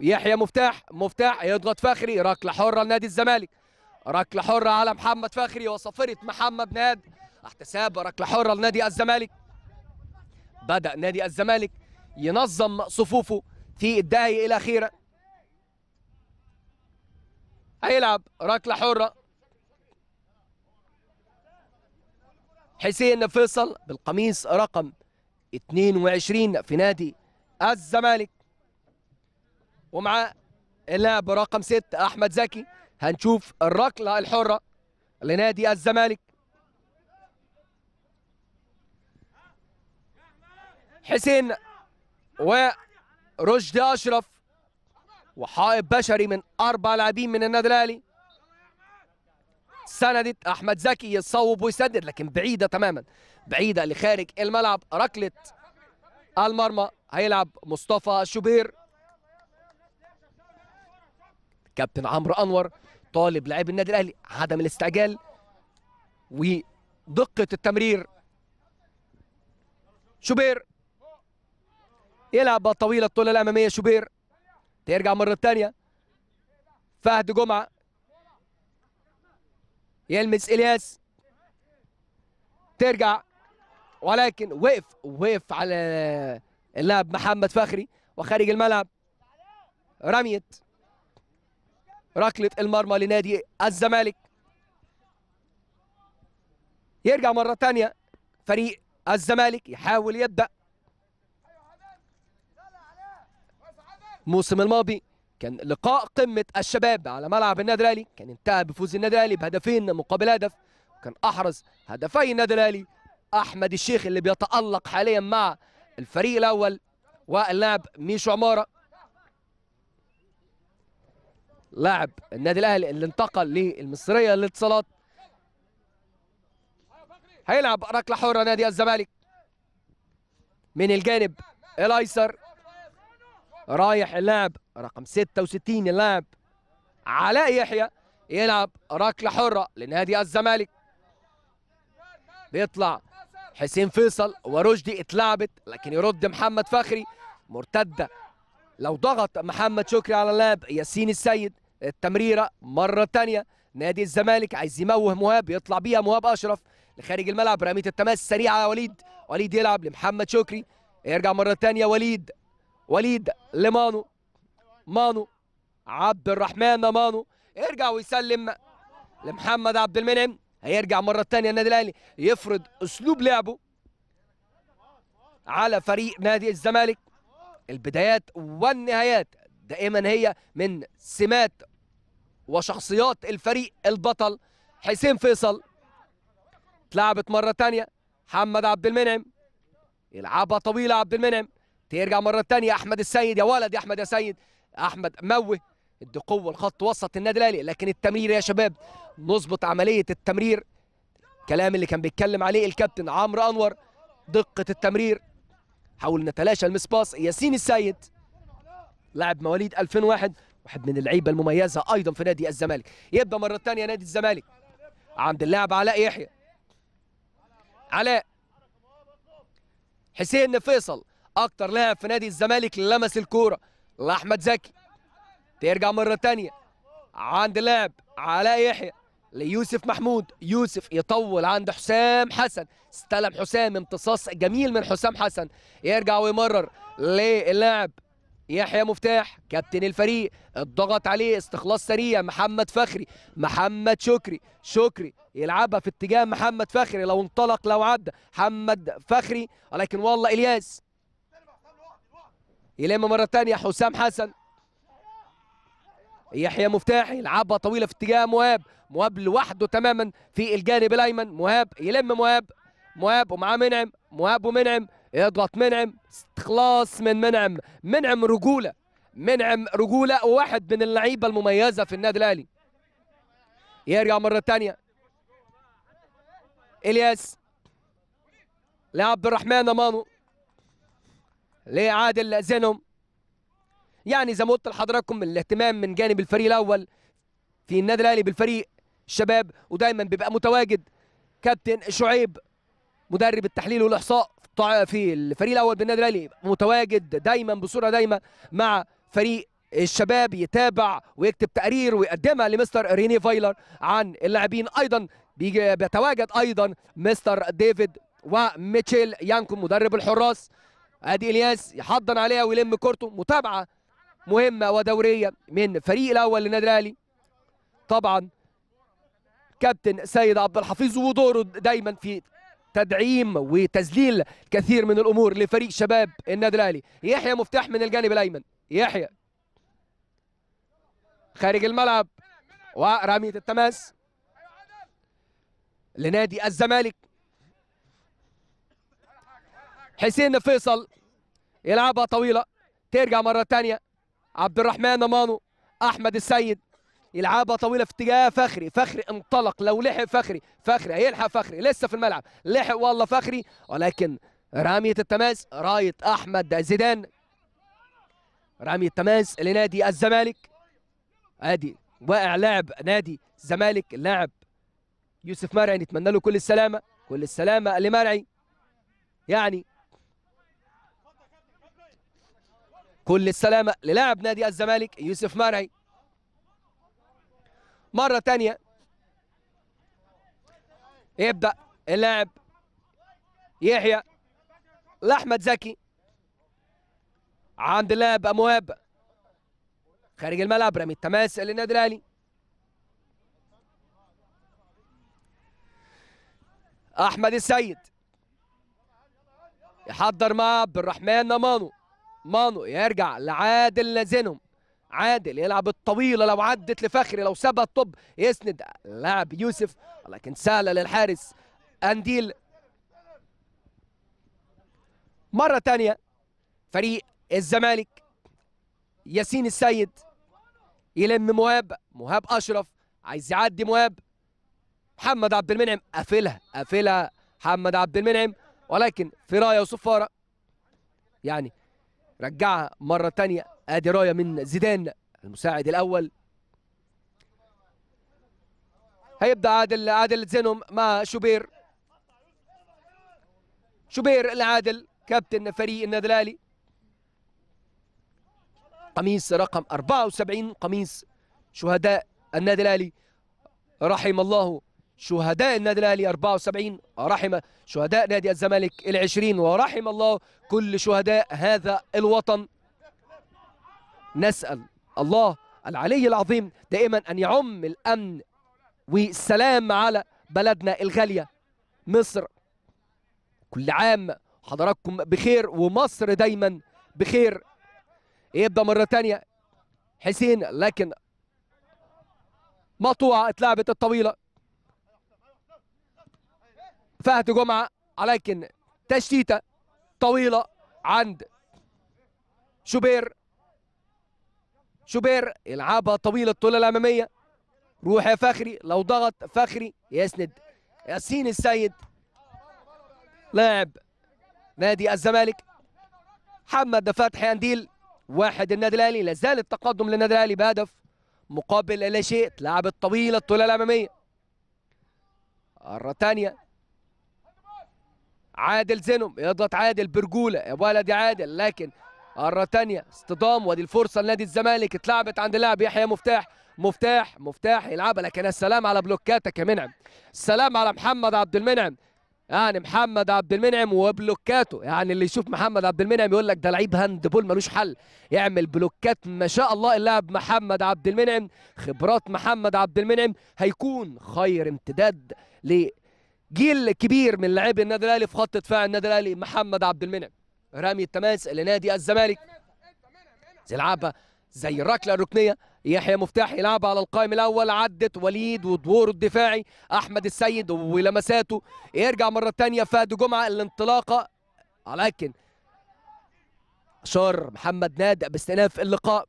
يحيى مفتاح، مفتاح يضغط فخري، ركلة حرة لنادي الزمالك، ركلة حرة على محمد فخري وصفرت محمد نهاد، احتساب ركلة حرة لنادي الزمالك. بدأ نادي الزمالك ينظم صفوفه في الدقايق الأخيرة، هيلعب ركلة حرة حسين فيصل بالقميص رقم 22 في نادي الزمالك ومعاه اللاعب رقم 6 أحمد زكي، هنشوف الركلة الحرة لنادي الزمالك. حسين ورشدي أشرف وحائط بشري من 4 لاعبين من النادي الأهلي، سندت أحمد زكي، يصوب ويسدد لكن بعيدة تماما، بعيدة لخارج الملعب، ركلة المرمى هيلعب مصطفى شوبير. كابتن عمرو انور طالب لاعبي النادي الاهلي عدم الاستعجال ودقة التمرير. شوبير يلعب طويلة الطولة الأمامية، شوبير ترجع مرة ثانية، فهد جمعة يلمس إلياس، ترجع ولكن وقف على اللاعب محمد فخري وخارج الملعب رمية ركلة المرمى لنادي الزمالك. يرجع مرة ثانية فريق الزمالك يحاول يبدأ، الموسم الماضي كان لقاء قمة الشباب على ملعب النادي الأهلي، كان انتهى بفوز النادي الأهلي بهدفين مقابل هدف، وكان أحرز هدفي النادي الأهلي أحمد الشيخ اللي بيتألق حاليا مع الفريق الأول واللاعب ميشو عمارة. لاعب النادي الاهلي اللي انتقل للمصريه للاتصالات. هيلعب ركله حره نادي الزمالك من الجانب الايسر، رايح اللاعب رقم 66 اللاعب علاء يحيى يلعب ركله حره لنادي الزمالك. بيطلع حسين فيصل ورشدي، اتلعبت لكن يرد محمد فخري، مرتده لو ضغط محمد شكري على اللاعب ياسين السيد. التمريره مره ثانيه نادي الزمالك عايز يموه مهاب، يطلع بيها مهاب اشرف لخارج الملعب، رميه التماس سريعه وليد يلعب لمحمد شكري، يرجع مره ثانيه وليد لمانو، عبد الرحمن أمانو يرجع ويسلم لمحمد عبد المنعم، هيرجع مرة ثانية النادي الأهلي يفرض أسلوب لعبه على فريق نادي الزمالك. البدايات والنهايات دائما هي من سمات وشخصيات الفريق البطل. حسين فيصل اتلعبت مرة ثانية، محمد عبد المنعم يلعبها طويلة، عبد المنعم ترجع مرة ثانية، أحمد السيد، يا ولد يا أحمد، يا سيد أحمد موه، ادي قوة لخط وسط النادي الأهلي. لكن التمرير يا شباب نظبط عملية التمرير، الكلام اللي كان بيتكلم عليه الكابتن عمرو انور، دقة التمرير. حاول نتلاشى المسباص، ياسين السيد لاعب مواليد 2001، واحد من اللعيبة المميزة أيضا في نادي الزمالك. يبدأ مرة ثانية نادي الزمالك عند اللاعب علاء يحيى، علاء حسين فيصل أكتر لاعب في نادي الزمالك لمس الكورة لأحمد زكي، ترجع مرة تانية عند اللاعب علاء يحيى ليوسف محمود، يوسف يطول عند حسام حسن، استلم حسام، امتصاص جميل من حسام حسن، يرجع ويمرر للاعب يحيى مفتاح كابتن الفريق، الضغط عليه، استخلاص سريع محمد فخري، محمد شكري، يلعبها في اتجاه محمد فخري، لو انطلق لو عدى محمد فخري، ولكن والله إلياس يلم مرة تانية، حسام حسن، يحيى مفتاح يلعبها طويلة في اتجاه مهاب، لوحده تماما في الجانب الأيمن، مهاب يلم، مهاب ومعاه منعم، ومنعم يضغط، منعم استخلاص من منعم، رجولة، رجولة، واحد من اللعيبة المميزة في النادي الأهلي. يرجع مرة تانية إلياس لعبد الرحمن أمانو لعادل زنم. يعني زي ما قلت لحضراتكم الاهتمام من جانب الفريق الاول في النادي الاهلي بالفريق الشباب، ودايما بيبقى متواجد كابتن شعيب مدرب التحليل والاحصاء في الفريق الاول بالنادي الاهلي، متواجد دايما بصوره دايما مع فريق الشباب، يتابع ويكتب تقارير ويقدمها لمستر ريني فايلر عن اللاعبين، ايضا بيتواجد ايضا مستر ديفيد وميتشيل يانكو مدرب الحراس. ادي الياس يحضن عليها ويلم كورته، متابعه مهمه ودوريه من فريق الاول للنادي الاهلي. طبعا كابتن سيد عبد الحفيظ ودوره دايما في تدعيم وتذليل كثير من الامور لفريق شباب النادي الاهلي. يحيى مفتاح من الجانب الايمن، يحيى خارج الملعب ورميه التماس لنادي الزمالك. حسين فيصل يلعبها طويلة، ترجع مرة تانية عبد الرحمن أمانو، أحمد السيد يلعبها طويلة في اتجاه فخري، انطلق لو لحق فخري، هيلحق فخري، لسه في الملعب، لحق والله فخري، ولكن رمية التماس راية أحمد زيدان، رمية التماس لنادي الزمالك. أدي واقع لاعب نادي الزمالك اللاعب يوسف مرعي، نتمنى له كل السلامة، لمرعي، يعني كل السلامة للاعب نادي الزمالك يوسف مرعي. مرة تانية يبدأ اللاعب يحيى لأحمد زكي عند اللاعب مهاب خارج الملعب، رمي التماس للنادي الأهلي. أحمد السيد يحضر مع عبد الرحمن مانو، يرجع لعادل لزنم، عادل يلعب الطويله لو عدت لفخري، لو سابها الطب يسند لاعب يوسف، لكن سهله للحارس قنديل. مره ثانيه فريق الزمالك ياسين السيد يلم مهاب أشرف عايز يعدي مهاب، محمد عبد المنعم قافلها محمد عبد المنعم، ولكن في رايه وصفاره يعني رجعها مره ثانيه. ادي رايه من زيدان المساعد الاول. هيبدا عادل لزنم مع شوبير لعادل كابتن فريق النادي الاهلي، قميص رقم 74 قميص شهداء النادي الاهلي، رحم الله شهداء النادي الاهلي 74، رحم شهداء نادي الزمالك 20، ورحم الله كل شهداء هذا الوطن. نسأل الله العلي العظيم دائما ان يعم الامن والسلام على بلدنا الغاليه مصر. كل عام حضراتكم بخير ومصر دايما بخير. يبدا مره ثانيه حسين، لكن مقطوعه اتلعبت الطويله، فهد جمعه، ولكن تشتيته طويله عند شوبير يلعبها طويله الطوله الاماميه. روح يا فخري، لو ضغط فخري يسند ياسين السيد لاعب نادي الزمالك. محمد فتحي قنديل 1 النادي الاهلي، لازال التقدم للنادي الاهلي بهدف مقابل لا شيء. لعبت طويله الطوله الاماميه مره ثانيه. عادل زنم يضغط، عادل برجوله يا ولد يا عادل، لكن مره ثانيه اصطدام، وادي الفرصه لنادي الزمالك. اتلعبت عند اللاعب يحيى مفتاح يلعبها، لكن السلام على بلوكاتك يا منعم، السلام على محمد عبد المنعم. يعني محمد عبد المنعم وبلوكاته، يعني اللي يشوف محمد عبد المنعم يقول لك ده لعيب هاند بول ملوش حل، يعمل بلوكات ما شاء الله اللاعب محمد عبد المنعم. خبرات محمد عبد المنعم هيكون خير امتداد لجيل كبير من لاعبي النادي الاهلي في خط دفاع النادي الاهلي. محمد عبد المنعم رامي التماس لنادي الزمالك، يلعبها زي الركله الركنيه. يحيى مفتاح يلعبها على القائم الاول، عدت وليد ودوره الدفاعي احمد السيد ولمساته. يرجع مره ثانيه فهد جمعه الانطلاقه، ولكن اشار محمد نادئ باستئناف اللقاء.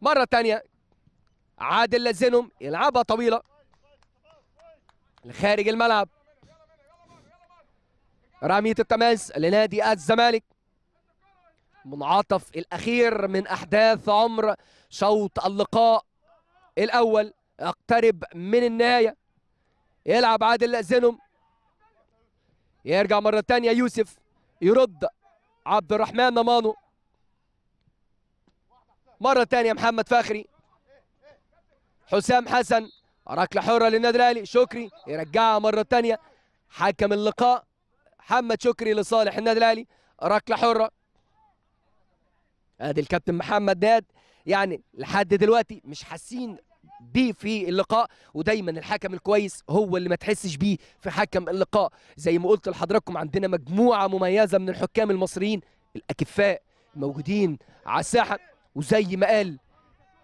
مره ثانيه عادل لزنم يلعبها طويله لخارج الملعب، رميه التماس لنادي الزمالك. منعطف الأخير من أحداث عمر شوط اللقاء الأول، اقترب من النهاية. يلعب عادل زنم، يرجع مرة تانية يوسف، يرد عبد الرحمن أمانو، مرة تانية محمد فخري، حسام حسن، ركلة حرة للنادي الأهلي. شكري يرجعها مرة تانية، حكم اللقاء محمد شكري لصالح النادي الأهلي، ركلة حرة. ادي الكابتن محمد ناد، يعني لحد دلوقتي مش حاسين بيه في اللقاء، ودايما الحكم الكويس هو اللي ما تحسش بيه في حكم اللقاء. زي ما قلت لحضراتكم عندنا مجموعه مميزه من الحكام المصريين الاكفاء موجودين على الساحه، وزي ما قال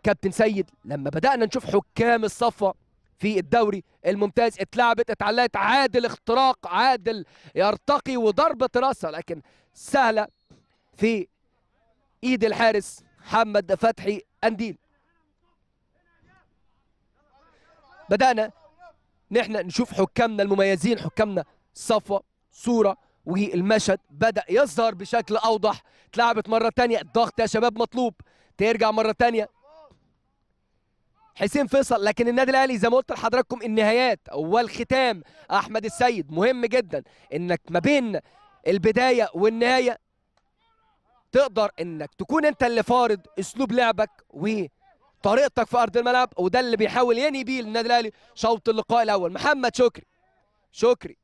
كابتن سيد لما بدانا نشوف حكام الصفوه في الدوري الممتاز. اتعلقت عادل، اختراق عادل يرتقي وضربه راسها، لكن سهله في ايد الحارس محمد فتحي قنديل. بدأنا نحن نشوف حكامنا المميزين، حكامنا صفوة صورة، والمشهد بدأ يظهر بشكل أوضح. اتلعبت مرة تانية، الضغط يا شباب مطلوب، ترجع مرة تانية حسين فيصل. لكن النادي الاهلي زي ما قلت لحضراتكم النهايات والختام، أحمد السيد مهم جدا إنك ما بين البداية والنهاية تقدر انك تكون انت اللي فارض اسلوب لعبك وطريقتك في ارض الملعب، وده اللي بيحاول ينهي بيه النادي الاهلي شوط اللقاء الاول. محمد شكري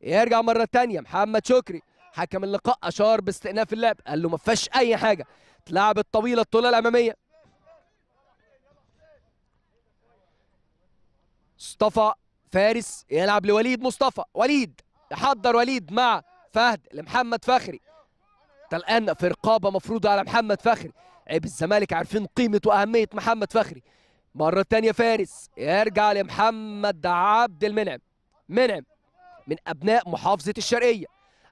يرجع مره ثانيه، محمد شكري حكم اللقاء اشار باستئناف اللعب، قال له ما فيهاش اي حاجه. اتلعب الطويله الطوله الاماميه، مصطفى فارس يلعب لوليد مصطفى، وليد يحضر وليد مع فهد لمحمد فخري. الآن في رقابة مفروضة على محمد فخري، عيب الزمالك عارفين قيمة وأهمية محمد فخري. مرة تانية فارس يرجع لمحمد عبد المنعم، منعم من أبناء محافظة الشرقية،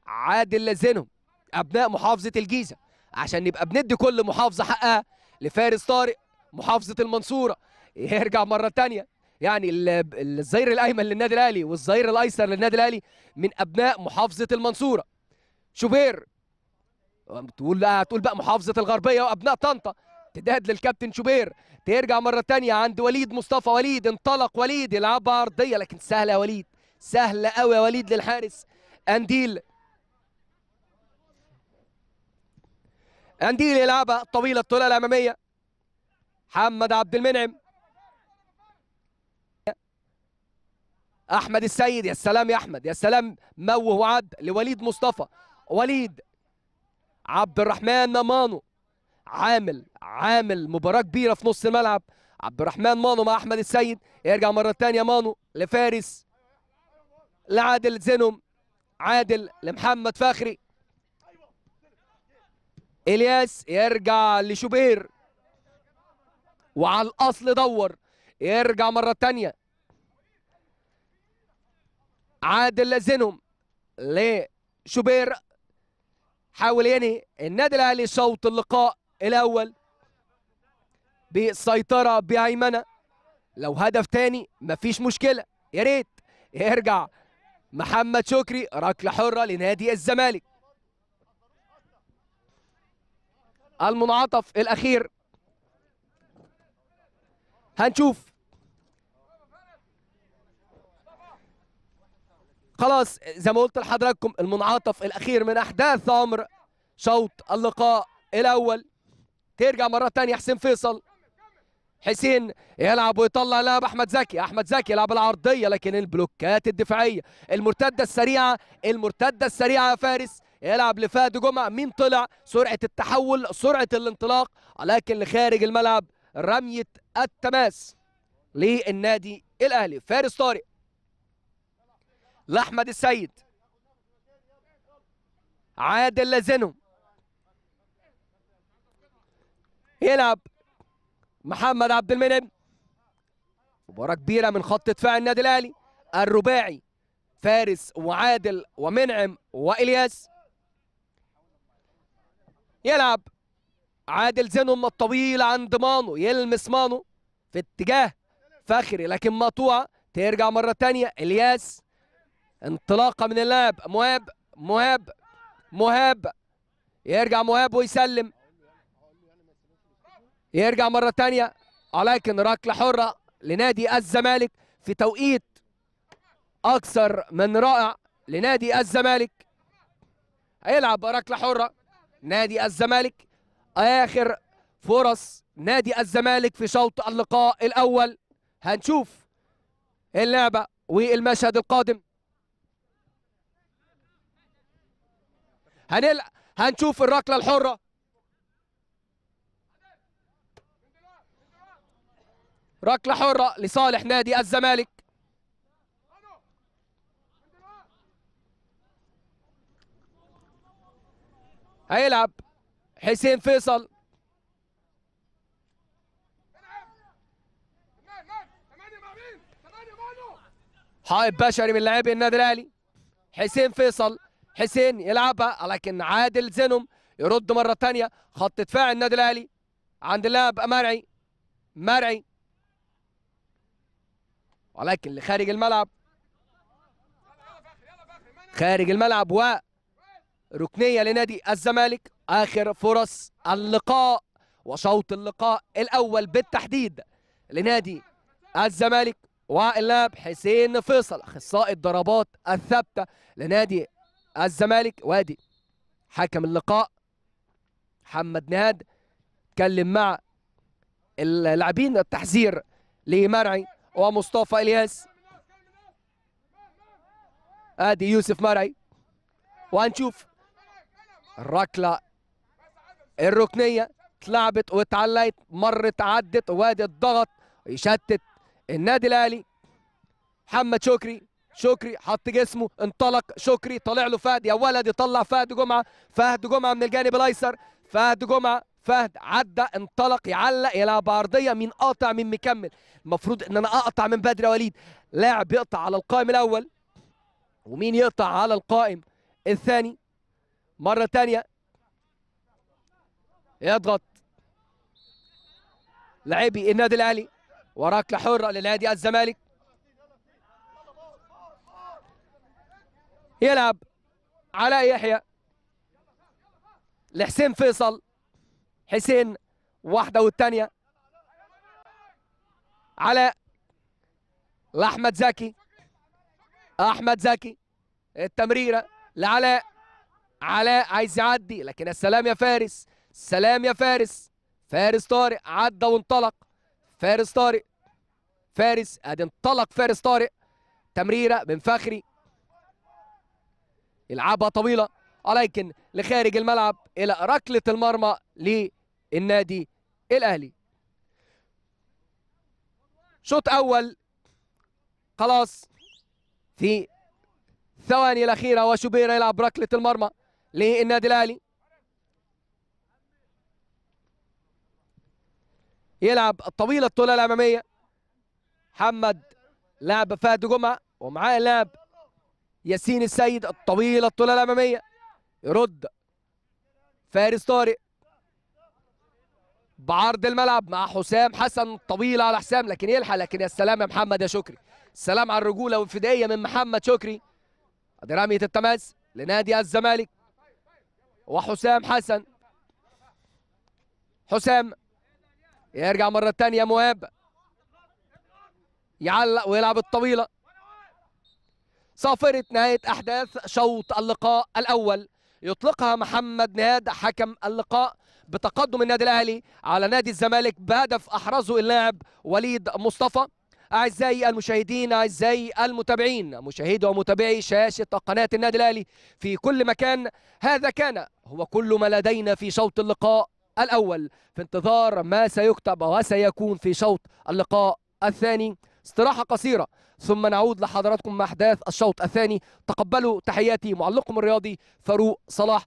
عادل لزنهم أبناء محافظة الجيزة، عشان نبقى بندي كل محافظة حقها. لفارس طارق محافظة المنصورة. يرجع مرة تانية يعني الظهير الأيمن للنادي الأهلي والظهير الأيسر للنادي الأهلي من أبناء محافظة المنصورة. شوبير تقول بقى محافظة الغربية وأبناء طنطا، تداد للكابتن شوبير. ترجع مرة تانية عند وليد مصطفى. وليد انطلق، وليد يلعبها عرضية لكن سهلة يا وليد، سهلة قوي يا وليد للحارس قنديل. قنديل يلعبها طويلة الطولة الأمامية. محمد عبد المنعم، أحمد السيد، يا سلام يا أحمد، يا سلام، موه وعد لوليد مصطفى. وليد عبد الرحمن أمانو عامل مباراة كبيرة في نص الملعب. عبد الرحمن مانو مع أحمد السيد. يرجع مرة تانية مانو لفارس، لعادل زنم، عادل لمحمد فخري، إلياس يرجع لشوبير وعلى الأصل دور. يرجع مرة تانية عادل لزنم لشوبير، حاول ينهي النادي الاهلي شوط اللقاء الاول بسيطره بهيمنه. لو هدف ثاني مفيش مشكله يا ريت. يرجع محمد شكري، ركله حره لنادي الزمالك. المنعطف الاخير هنشوف. خلاص زي ما قلت لحضراتكم المنعطف الاخير من احداث عمر شوط اللقاء الاول. ترجع مره ثانيه حسين فيصل. حسين يلعب ويطلع لعب احمد زكي، احمد زكي يلعب العرضيه لكن البلوكات الدفاعيه، المرتده السريعه، المرتده السريعه يا فارس. يلعب لفهد جمعه، مين طلع؟ سرعه التحول، سرعه الانطلاق لكن لخارج الملعب. رميه التماس للنادي الاهلي. فارس طارق لأحمد السيد، عادل لازنهم، يلعب محمد عبد المنعم. مباراة كبيرة من خط دفاع النادي الأهلي الرباعي، فارس وعادل ومنعم وإلياس. يلعب عادل زنهم الطويل عند مانو، يلمس مانو في اتجاه فخري لكن مقطوعة. ترجع مرة تانية إلياس، انطلاقه من اللاعب مهاب، مهاب يرجع مهاب ويسلم. يرجع مره ثانيه ولكن ركله حره لنادي الزمالك في توقيت اكثر من رائع لنادي الزمالك. هيلعب ركله حره نادي الزمالك. اخر فرص نادي الزمالك في شوط اللقاء الاول. هنشوف اللعبه والمشهد القادم. هنشوف الركله الحره، ركله حره لصالح نادي الزمالك. هيلعب حسين فيصل، حائط بشري من لاعبي النادي الاهلي. حسين فيصل، حسين يلعبها لكن عادل زنم يرد مرة تانية. خط دفاع النادي الأهلي عند اللاعب مرعي، ولكن لخارج الملعب، خارج الملعب وركنية لنادي الزمالك. آخر فرص اللقاء وشوط اللقاء الأول بالتحديد لنادي الزمالك واللاعب حسين فيصل أخصائي الضربات الثابتة لنادي الزمالك. وادي حكم اللقاء محمد نهاد اتكلم مع اللاعبين، التحذير لمرعي ومصطفى إلياس. ادي يوسف مرعي، وهنشوف الركله الركنيه اتلعبت واتعلقت، مرت عدت. وادي الضغط يشتت النادي الاهلي. محمد شكري، حط جسمه، انطلق شكري، طالع له فهد، يا ولد يطلع فهد جمعه، من الجانب الايسر، فهد عدى، انطلق، يعلق، يلعب عرضيه، مين قاطع مين مكمل؟ المفروض ان انا اقطع من بدري يا وليد. لاعب يقطع على القائم الاول ومين يقطع على القائم الثاني. مره ثانيه يضغط لاعبي النادي الاهلي. وركله حره لنادي الزمالك. يلعب علاء يحيى لحسين فيصل. حسين واحده والثانيه. علاء لاحمد زكي. احمد زكي التمريره لعلاء. علاء عايز يعدي لكن السلام يا فارس. سلام يا فارس. فارس طارق عدى وانطلق. فارس طارق. فارس ادي انطلق. فارس طارق تمريره من فخري. يلعبها طويله ولكن لخارج الملعب الى ركله المرمى للنادي الاهلي. شوط اول خلاص في الثواني الاخيره وشوبير يلعب ركله المرمى للنادي الاهلي. يلعب الطويله الطوله الاماميه. محمد لعب فهد جمعه ومعاه لعب ياسين السيد. الطويله الطوله الاماميه يرد فارس طارق بعرض الملعب مع حسام حسن. طويله على حسام لكن يلحق. لكن يا سلام يا محمد يا شكري. سلام على الرجوله والفدائيه من محمد شكري. ادي رميه التماس لنادي الزمالك وحسام حسن. حسام يرجع مره ثانيه. مهاب يعلق ويلعب الطويله. صافرة نهاية أحداث شوط اللقاء الأول يطلقها محمد نهاد حكم اللقاء بتقدم النادي الأهلي على نادي الزمالك بهدف أحرزه اللاعب وليد مصطفى. أعزائي المشاهدين، أعزائي المتابعين، مشاهدي ومتابعي شاشة قناة النادي الأهلي في كل مكان، هذا كان هو كل ما لدينا في شوط اللقاء الأول. في انتظار ما سيكتب وسيكون في شوط اللقاء الثاني، استراحة قصيرة ثم نعود لحضراتكم مع أحداث الشوط الثاني. تقبلوا تحياتي معلقكم الرياضي فاروق صلاح.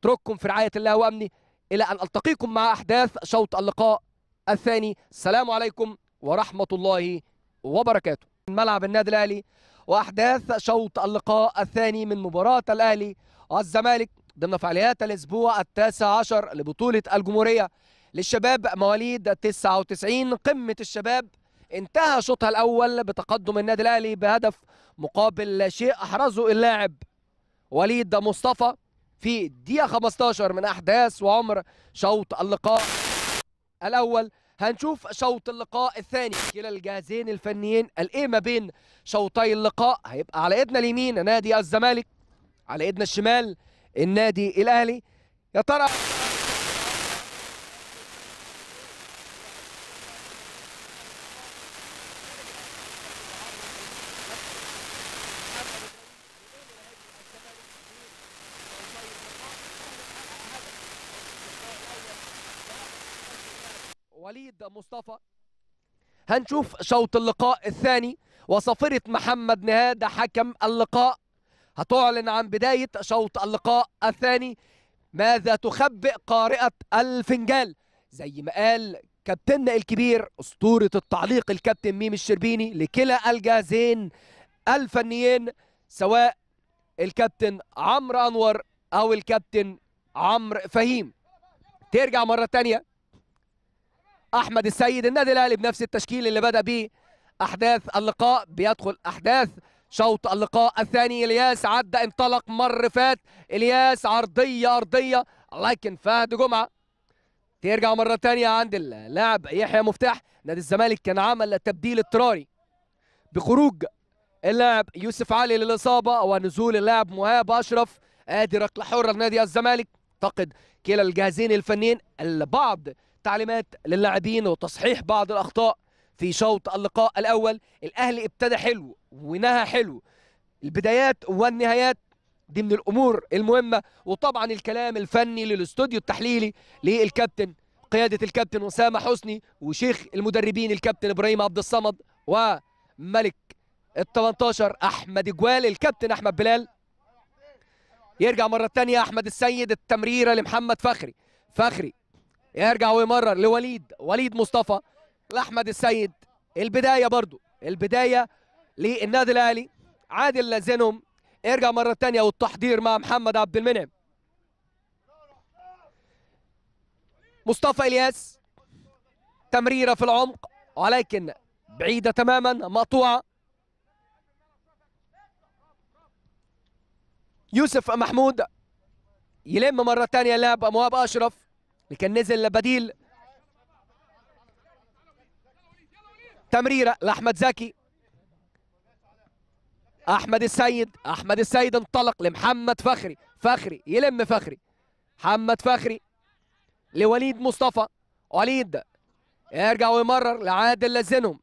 اترككم في رعاية الله وأمنه إلى أن ألتقيكم مع أحداث شوط اللقاء الثاني. السلام عليكم ورحمة الله وبركاته. ملعب النادي الأهلي وأحداث شوط اللقاء الثاني من مباراة الأهلي والزمالك ضمن فعاليات الأسبوع 19 لبطولة الجمهورية للشباب مواليد 99. قمة الشباب انتهى شوطها الأول بتقدم النادي الأهلي بهدف مقابل لا شيء أحرزه اللاعب وليد مصطفى في دقيقة 15 من أحداث وعمر شوط اللقاء الأول. هنشوف شوط اللقاء الثاني. كلا الجهازين الفنيين الإيه ما بين شوطي اللقاء هيبقى على إيدنا اليمين نادي الزمالك، على إيدنا الشمال النادي الأهلي. يا ترى وليد مصطفى. هنشوف شوط اللقاء الثاني وصفرة محمد نهاد حكم اللقاء هتعلن عن بداية شوط اللقاء الثاني. ماذا تخبئ قارئة الفنجال؟ زي ما قال كابتننا الكبير أسطورة التعليق الكابتن ميم الشربيني لكلا الجهازين الفنيين سواء الكابتن عمرو انور أو الكابتن عمرو فهيم. ترجع مرة تانية احمد السيد النادي الاهلي بنفس التشكيل اللي بدا بيه احداث اللقاء. بيدخل احداث شوط اللقاء الثاني. الياس عدى انطلق مر فات. الياس عرضيه ارضيه لكن فهد جمعه. ترجع مره ثانيه عند اللاعب يحيى مفتاح. نادي الزمالك كان عمل تبديل اضطراري بخروج اللاعب يوسف علي للاصابه ونزول اللاعب مهاب اشرف. ادي ركله حره لنادي الزمالك. اعتقد كلا الجهازين الفنيين البعض تعليمات للاعبين وتصحيح بعض الاخطاء في شوط اللقاء الاول. الاهلي ابتدى حلو ونهى حلو. البدايات والنهايات دي من الامور المهمه. وطبعا الكلام الفني للاستوديو التحليلي للكابتن قياده الكابتن اسامه حسني وشيخ المدربين الكابتن ابراهيم عبد الصمد وملك ال18 احمد جوال الكابتن احمد بلال. يرجع مره ثانيه احمد السيد التمريره لمحمد فخري. فخري يرجع ويمرر لوليد. وليد مصطفى لاحمد السيد. البدايه برضو البدايه للنادي الاهلي. عادل لزنم يرجع مره ثانيه والتحضير مع محمد عبد المنعم. مصطفى الياس تمريرة في العمق ولكن بعيدة تماما مقطوعة. يوسف محمود يلم مرة ثانية اللاعب مهاب أشرف اللي كان نزل بديل. تمريرة لأحمد زكي. أحمد السيد. أحمد السيد انطلق لمحمد فخري. فخري يلم فخري. محمد فخري لوليد مصطفى. وليد يرجع ويمرر لعادل لزنهم.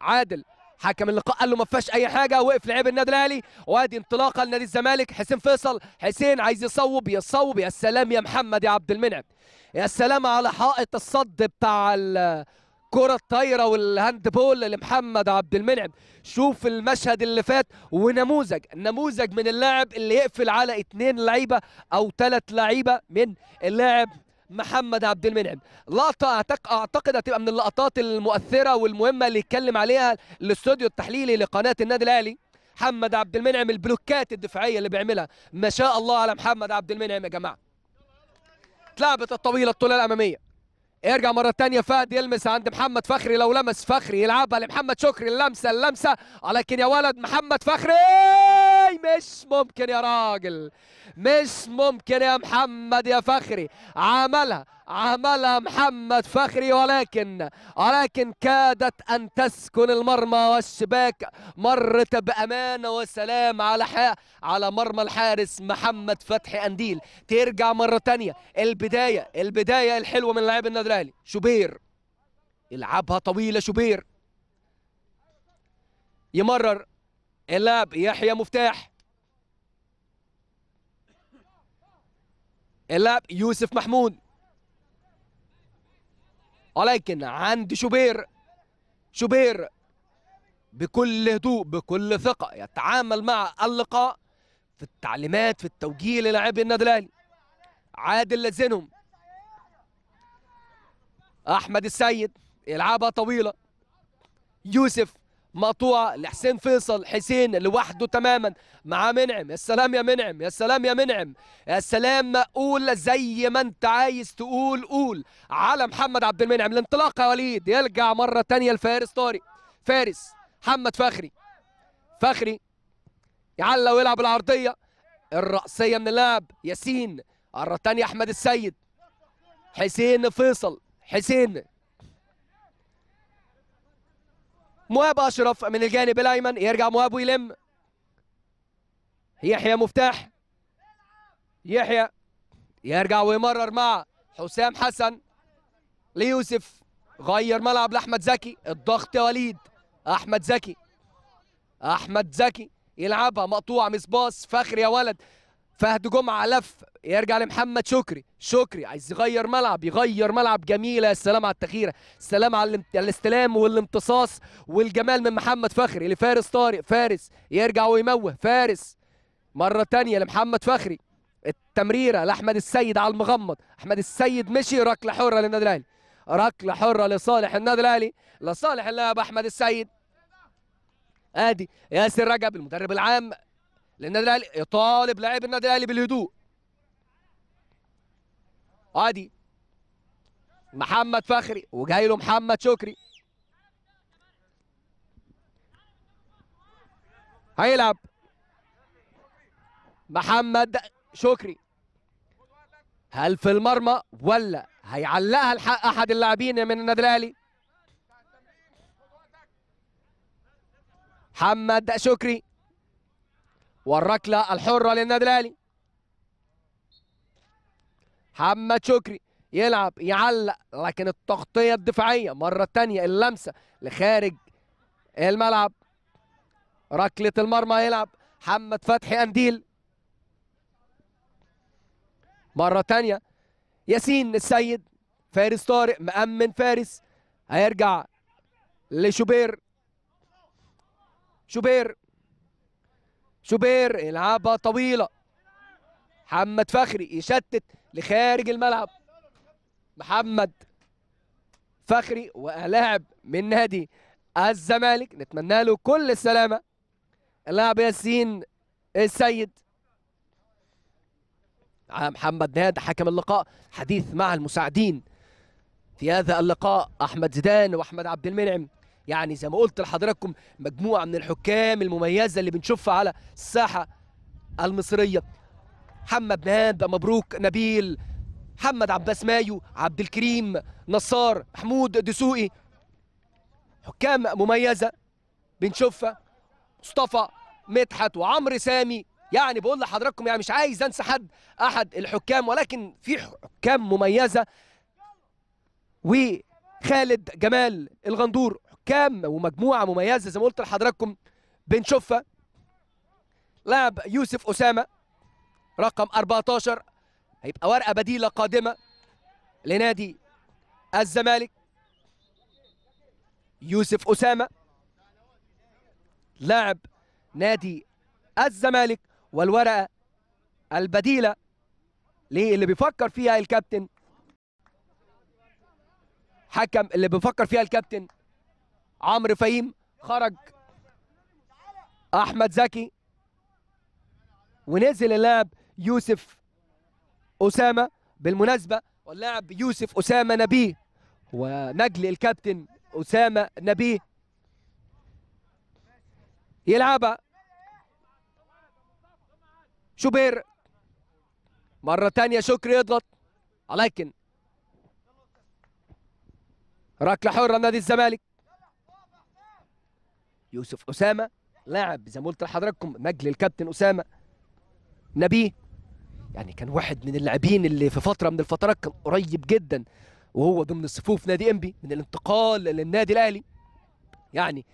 عادل حكم اللقاء قال له ما فيهاش اي حاجه، وقف لعيب النادي الاهلي. وادي انطلاقه لنادي الزمالك. حسين فيصل. حسين عايز يصوب. يا سلام يا محمد يا عبد المنعم، يا سلام على حائط الصد بتاع الكره الطايره والهاند بول لمحمد عبد المنعم. شوف المشهد اللي فات ونموذج، نموذج من اللاعب اللي يقفل على 2 لعيبه او 3 لعيبه من اللاعب محمد عبد المنعم. لقطة أعتقد هتبقى من اللقطات المؤثرة والمهمة اللي يتكلم عليها الاستوديو التحليلي لقناة النادي الأهلي. محمد عبد المنعم البلوكات الدفاعية اللي بيعملها ما شاء الله على محمد عبد المنعم يا جماعة. اتلعبت الطويلة الطولة الأمامية. ارجع مرة ثانية فهد يلمس عند محمد فخري، لو لمس فخري يلعبها لمحمد شكري. اللمسة ولكن يا ولد محمد فخري مش ممكن يا راجل، مش ممكن يا محمد يا فخري. عملها محمد فخري ولكن كادت أن تسكن المرمى والشباك. مرت بأمانة وسلام على مرمى الحارس محمد فتحي قنديل. ترجع مرة تانية البداية الحلوة من لاعب النادي الأهلي. شوبير يلعبها طويلة. شوبير يمرر اللاعب يحيى مفتاح. اللاعب يوسف محمود ولكن عند شوبير. شوبير بكل هدوء بكل ثقة يتعامل مع اللقاء في التعليمات في التوجيه للاعبي النادي الاهلي. عادل لزنهم. احمد السيد يلعبها طويلة. يوسف مقطوعة لحسين فيصل. حسين لوحده تماما مع منعم. يا سلام يا منعم، يا سلام يا منعم، يا سلام. قول زي ما انت عايز تقول قول على محمد عبد المنعم. الانطلاقة يا وليد. يرجع مرة تانية لفارس طارق. فارس محمد فخري. فخري يعلى ويلعب العرضية الرأسية من اللاعب ياسين. مرة تانية أحمد السيد. حسين فيصل. حسين مهاب أشرف من الجانب الأيمن. يرجع مهاب ويلم. يحيى مفتاح. يحيى يرجع ويمرر مع حسام حسن ليوسف. غير ملعب لأحمد زكي. الضغط يا وليد. أحمد زكي. أحمد زكي يلعبها مقطوعة. مسباص فخري يا ولد. فهد جمعة لف. يرجع لمحمد شكري. شكري عايز يغير ملعب. يغير ملعب. جميلة. السلام على التخيرة. السلام على الاستلام والامتصاص والجمال من محمد فخري لفارس طارق. فارس يرجع ويموه. فارس مرة تانية لمحمد فخري. التمريرة لأحمد السيد على المغمض. أحمد السيد مشي. ركلة حرة للنادي الأهلي. ركلة حرة لصالح النادي الأهلي. لصالح اللاعب أحمد السيد. آدي ياسر رجب المدرب العام للنادي الاهلي يطالب لاعب النادي الاهلي بالهدوء. ادي محمد فخري وجاي له محمد شكري. هيلعب محمد شكري. هل في المرمى ولا هيعلقها لحق احد اللاعبين من النادي الاهلي؟ محمد شكري والركلة الحرة للنادي الاهلي. محمد شكري يلعب يعلق لكن التغطية الدفاعية مرة تانية اللمسة لخارج الملعب. ركلة المرمى يلعب محمد فتحي قنديل. مرة تانية ياسين السيد. فارس طارق مأمن. فارس هيرجع لشوبير. شوبير يلعبها طويلة. محمد فخري يشتت لخارج الملعب. محمد فخري ولاعب من نادي الزمالك نتمنى له كل السلامة. اللاعب ياسين السيد. محمد نهاد حكم اللقاء حديث مع المساعدين في هذا اللقاء أحمد زيدان وأحمد عبد المنعم. يعني زي ما قلت لحضراتكم مجموعة من الحكام المميزة اللي بنشوفها على الساحة المصرية. محمد نهاد، مبروك نبيل، محمد عباس مايو، عبد الكريم نصار، محمود دسوقي، حكام مميزة بنشوفها. مصطفى مدحت وعمرو سامي. يعني بقول لحضراتكم يعني مش عايز انسى احد الحكام، ولكن في حكام مميزة. وخالد جمال الغندور، حكام ومجموعة مميزة زي ما قلت لحضراتكم بنشوفها. لاعب يوسف اسامه رقم 14 هيبقى ورقه بديله قادمه لنادي الزمالك. يوسف اسامه لاعب نادي الزمالك، والورقه البديله اللي بيفكر فيها الكابتن حكم اللي بيفكر فيها الكابتن عمرو فهيم. خرج احمد زكي ونزل اللاعب يوسف اسامه. بالمناسبه واللاعب يوسف اسامه نبيه ونجل الكابتن اسامه نبيه يلعبها. شوبير مره ثانيه، شكري يضغط ولكن ركله حره نادي الزمالك. يوسف اسامه لاعب زي ما قلت لحضراتكم نجل الكابتن اسامه نبيه، يعني كان واحد من اللاعبين اللي في فتره من الفترات كان قريب جدا وهو ضمن الصفوف نادي انبي من الانتقال للنادي الاهلي. يعني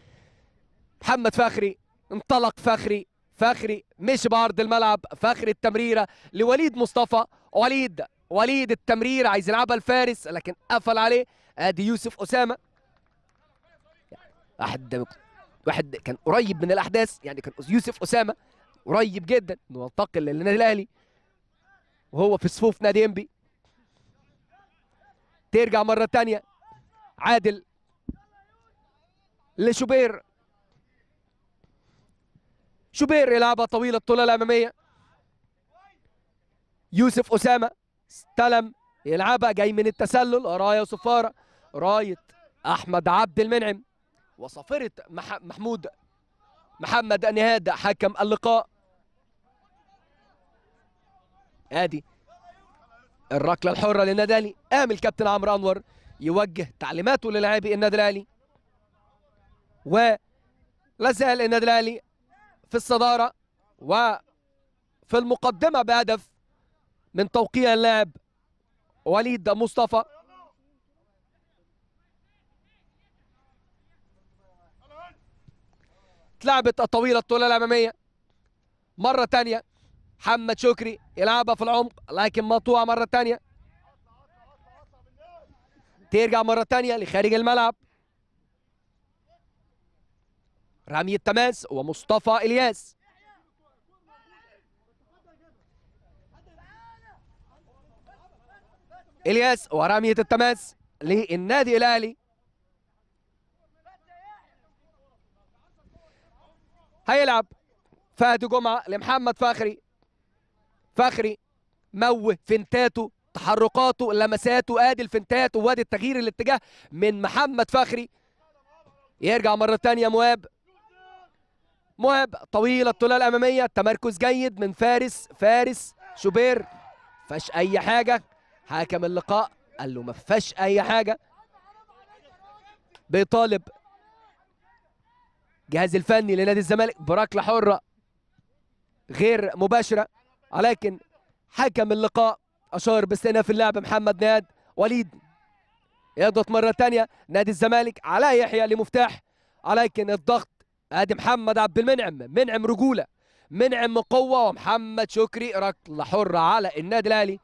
محمد فخري، انطلق فخري، فخري مشي بعرض الملعب، فخري التمريره لوليد مصطفى، وليد التمريره عايز يلعبها لفارس لكن قفل عليه. ادي يوسف اسامه واحد كان قريب من الاحداث، يعني كان يوسف اسامه قريب جدا انه ينتقل للنادي الاهلي وهو في صفوف نادي انبي. ترجع مره ثانيه عادل لشوبير، شوبير يلعبها طويله الطوله الاماميه. يوسف اسامه استلم يلعبها، جاي من التسلل رايه وصفاره، رايه احمد عبد المنعم وصفيره محمود محمد نهاد حكم اللقاء. ادي الركله الحره للنادي الاهلي. قام الكابتن عمرو انور يوجه تعليماته للاعبي النادي الاهلي، ولا زال النادي الاهلي في الصداره وفي المقدمه بهدف من توقيع اللاعب وليد مصطفى. لعبت الطويله الطوله الاماميه مره ثانيه. محمد شكري يلعبها في العمق لكن مقطوعه مره ثانيه. ترجع مره ثانيه لخارج الملعب، رمي التماس ومصطفى إلياس. إلياس ورميه التماس للنادي الاهلي. هيلعب فهد جمعه لمحمد فخري. فخري موه فنتاته، تحركاته، لمساته. ادي الفنتات وادي التغيير الاتجاه من محمد فخري. يرجع مره ثانيه مهاب، طويله الطوله الاماميه. تمركز جيد من فارس، شوبير فاش اي حاجه. حكم اللقاء قال له ما فيهاش اي حاجه، بيطالب الجهاز الفني لنادي الزمالك بركله حره غير مباشره، ولكن حكم اللقاء اشار باستئناف اللعب. محمد نهاد، وليد يضغط مره ثانيه نادي الزمالك. علاء يحيى لمفتاح ولكن الضغط. ادي محمد عبد المنعم، رجوله، من قوه. ومحمد شكري ركله حره على النادي الاهلي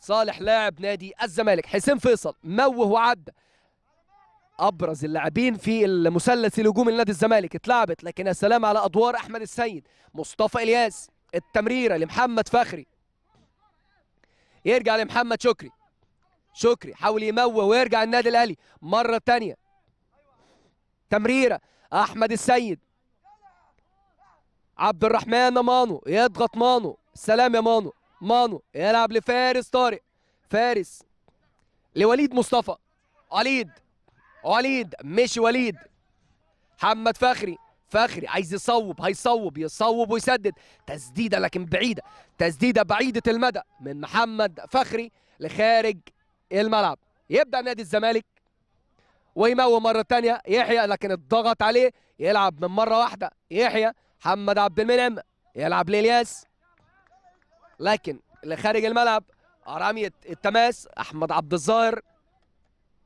صالح لاعب نادي الزمالك. حسين فيصل موه وعدى، ابرز اللاعبين في المثلث الهجوم النادي الزمالك. اتلعبت لكن يا سلام على ادوار احمد السيد. مصطفى الياس التمريره لمحمد فخري، يرجع لمحمد شكري. حاول يموه ويرجع النادي الاهلي مره ثانيه. تمريره احمد السيد، عبد الرحمن مانو يضغط. سلام يا مانو. يلعب لفارس طارق، فارس لوليد مصطفى. وليد مشي وليد. محمد فخري عايز يصوب، هيصوب، يصوب ويسدد. تسديده لكن بعيده، تسديده بعيده المدى من محمد فخري لخارج الملعب. يبدا نادي الزمالك ويموه مره ثانيه يحيى، لكن اتضغط عليه. يلعب من مره واحده يحيى، محمد عبد المنعم يلعب لإلياس لكن لخارج الملعب. رميه التماس احمد عبد الظاهر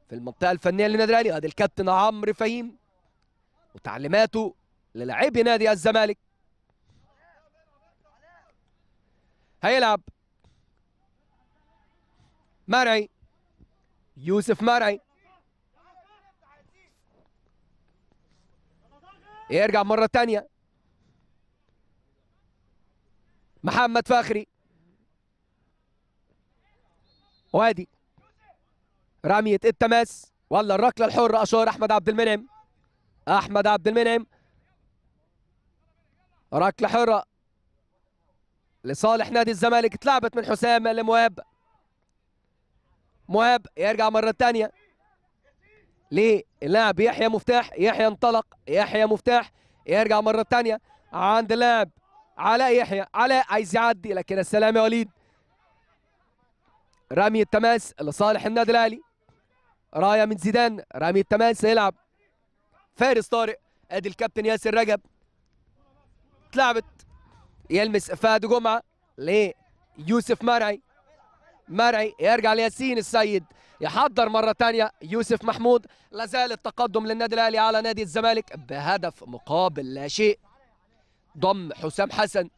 في المنطقه الفنيه للنادي الاهلي. ادي الكابتن عمرو فهيم وتعليماته للاعبي نادي الزمالك. هيلعب مرعي، يوسف مرعي يرجع مرة تانية. محمد فخري وادي رمية التماس ولا الركلة الحرة، أشار أحمد عبد المنعم ركلة حرة لصالح نادي الزمالك. اتلعبت من حسام لمهاب، مهاب يرجع مرة تانية للاعب يحيى مفتاح. يحيى انطلق، يحيى مفتاح يرجع مرة تانية عند اللاعب علاء يحيى. علاء عايز يعدي لكن السلام يا وليد. رمي التماس لصالح النادي الاهلي، راية من زيدان، رمي التماس. يلعب فارس طارق، ادي الكابتن ياسر رجب. اتلعبت يلمس فهد جمعه ليوسف مرعي، مرعي يرجع لياسين السيد. يحضر مره ثانيه يوسف محمود. لازال التقدم للنادي الاهلي على نادي الزمالك بهدف مقابل لا شيء. ضم حسام حسن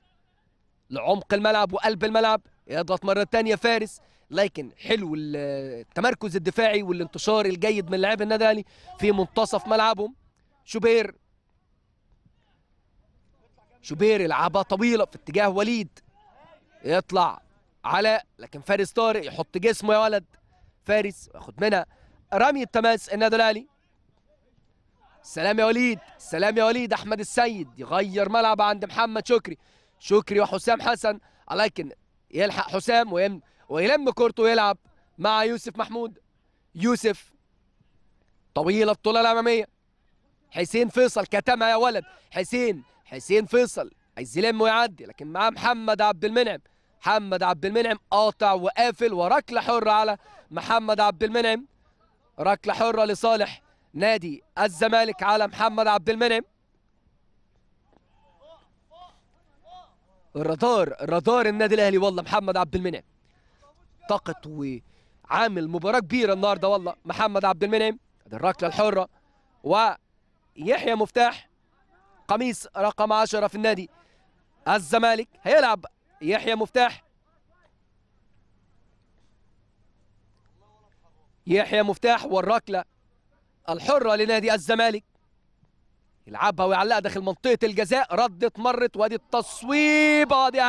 لعمق الملعب وقلب الملعب. يضغط مره ثانيه فارس، لكن حلو التمركز الدفاعي والانتشار الجيد من لاعبي النادي الاهلي في منتصف ملعبهم. شوبير يلعبها طويله في اتجاه وليد، يطلع علاء لكن فارس طارق يحط جسمه يا ولد. فارس ياخد منها، رمي التماس النادي الاهلي. سلام يا وليد. احمد السيد يغير ملعب عند محمد شكري وحسام حسن، لكن يلحق حسام ويلم كورته ويلعب مع يوسف محمود. يوسف طويله الطوله الاماميه، حسين فيصل كتمها يا ولد. حسين فيصل عايز يلم ويعدي لكن معاه محمد عبد المنعم قاطع وقافل، وركله حره على محمد عبد المنعم. ركله حره لصالح نادي الزمالك على محمد عبد المنعم. الرادار النادي الاهلي والله. محمد عبد المنعم طاقت وعامل مباراه كبيره النهارده والله محمد عبد المنعم. ادي الركله الحره ويحيى مفتاح قميص رقم 10 في النادي الزمالك. هيلعب يحيى مفتاح، والركله الحره لنادي الزمالك. يلعبها ويعلقها داخل منطقه الجزاء، ردت مرت وادي التصويب، وادي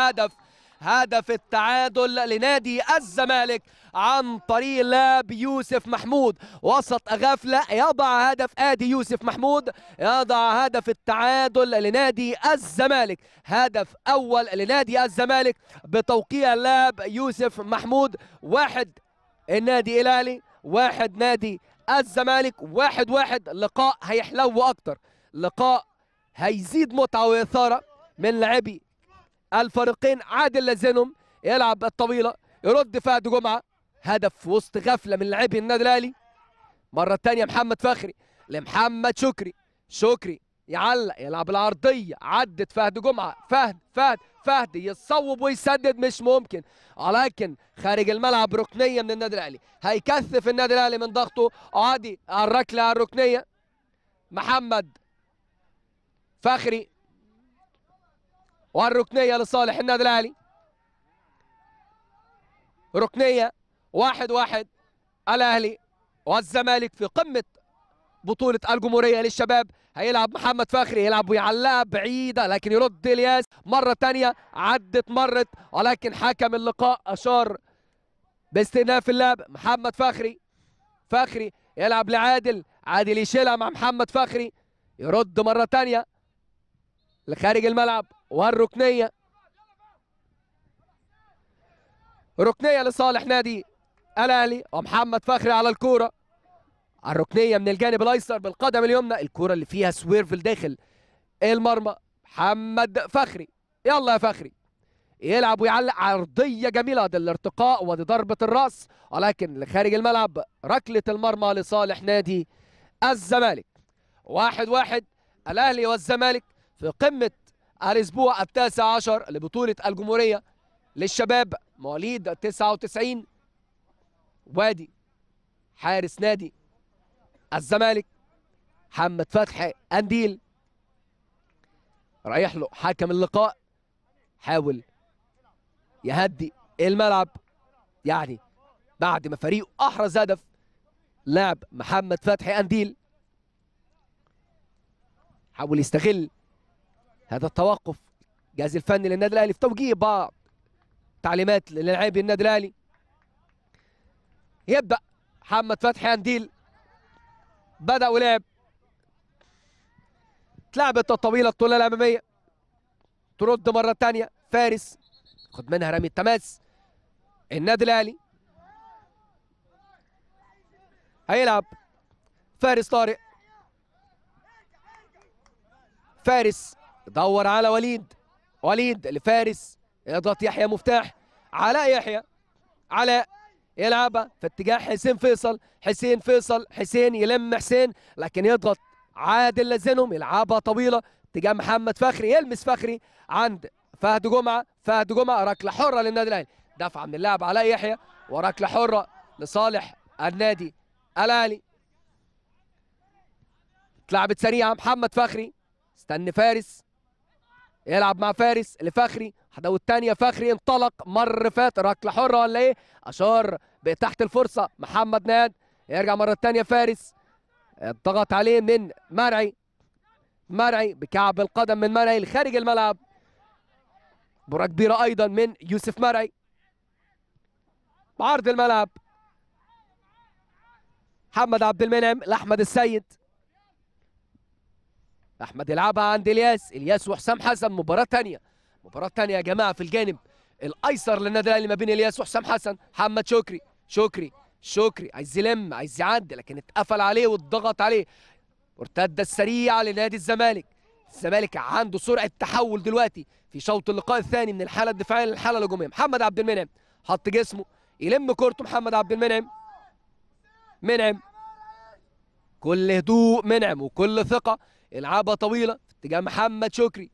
هدف التعادل لنادي الزمالك عن طريق لاعب يوسف محمود. وسط غفله يضع هدف، ادي يوسف محمود يضع هدف التعادل لنادي الزمالك. هدف اول لنادي الزمالك بتوقيع لاعب يوسف محمود. 1 النادي الاهلي، 1 نادي الزمالك. 1-1. لقاء هيحلو اكتر، لقاء هيزيد متعه واثاره من لاعبي الفريقين. عادل لزنم يلعب الطويله، يرد فهد جمعه، هدف وسط غفله من لاعبي النادي الاهلي. مره ثانيه محمد فخري لمحمد شكري يعلق، يلعب العرضيه، عدت فهد جمعه، فهد يصوب ويسدد. مش ممكن، لكن خارج الملعب ركنيه من النادي الاهلي. هيكثف النادي الاهلي من ضغطه. عادي الركله الركنيه محمد فخري، والركنيه لصالح النادي الاهلي. ركنيه 1-1 الاهلي والزمالك في قمه بطوله الجمهوريه للشباب. هيلعب محمد فخري، يلعب ويعلقها بعيده لكن يرد الياس مره ثانيه، عدت مرت ولكن حكم اللقاء اشار باستئناف اللعب. محمد فخري يلعب لعادل، عادل يشيلها مع محمد فخري، يرد مره ثانيه لخارج الملعب، والركنيه ركنيه لصالح نادي الاهلي. ومحمد فخري على الكوره، الركنيه من الجانب الايسر بالقدم اليمنى، الكره اللي فيها سويرفل داخل المرمى. محمد فخري، يلا يا فخري، يلعب ويعلق، عرضيه جميله، دي الارتقاء ودي ضربه الراس، ولكن لخارج الملعب، ركله المرمى لصالح نادي الزمالك. 1-1 الاهلي والزمالك في قمه الاسبوع 19 لبطوله الجمهوريه للشباب مواليد 99. وادي حارس نادي الزمالك محمد فتحي قنديل، رايح له حكم اللقاء، حاول يهدي الملعب، يعني بعد ما فريقه احرز هدف لاعب محمد فتحي قنديل حاول يستغل هذا التوقف الجهاز الفني للنادي الاهلي في توجيه بعض تعليمات للاعبي النادي الاهلي. يبدا محمد فتحي قنديل، بدا ولعب، اتلعبت الطويله الطوله الاماميه، ترد مره ثانيه فارس، خد منها رمي التماس. النادي الاهلي هيلعب فارس طارق، فارس دور على وليد، وليد لفارس، يضغط يحيى مفتاح، علاء يحيى، علاء يلعبها في اتجاه حسين فيصل، حسين فيصل، حسين يلم حسين لكن يضغط عادل لزنم، يلعبها طويله اتجاه محمد فخري، يلمس فخري عند فهد جمعه، فهد جمعه ركله حره للنادي الاهلي، دفعه من اللاعب علاء يحيى وركله حره لصالح النادي الاهلي. اتلعبت سريعه محمد فخري، استنى فارس، يلعب مع فارس لفخري، حداوة الثانية فخري انطلق، مر فات، ركلة حرة ولا ايه؟ أشار بتحت الفرصة محمد ناد، يرجع مرة ثانية فارس، ضغط عليه من مرعي، مرعي بكعب القدم من مرعي لخارج الملعب، برة كبيرة أيضا من يوسف مرعي، بعرض الملعب محمد عبد المنعم لأحمد السيد، احمد يلعبها عند الياس، الياس وحسام حسن، مباراة ثانية يا جماعة في الجانب الايسر للنادي الاهلي ما بين الياس وحسام حسن. محمد شكري، شكري عايز يلم، عايز يعدي لكن اتقفل عليه واتضغط عليه. مرتدة السريعة لنادي الزمالك، الزمالك عنده سرعة تحول دلوقتي في شوط اللقاء الثاني من الحالة الدفاعية للحالة الهجومية. محمد عبد المنعم حط جسمه يلم كورته، محمد عبد المنعم، منعم كل هدوء، منعم وكل ثقة، يلعبها طويلة في اتجاه محمد شكري،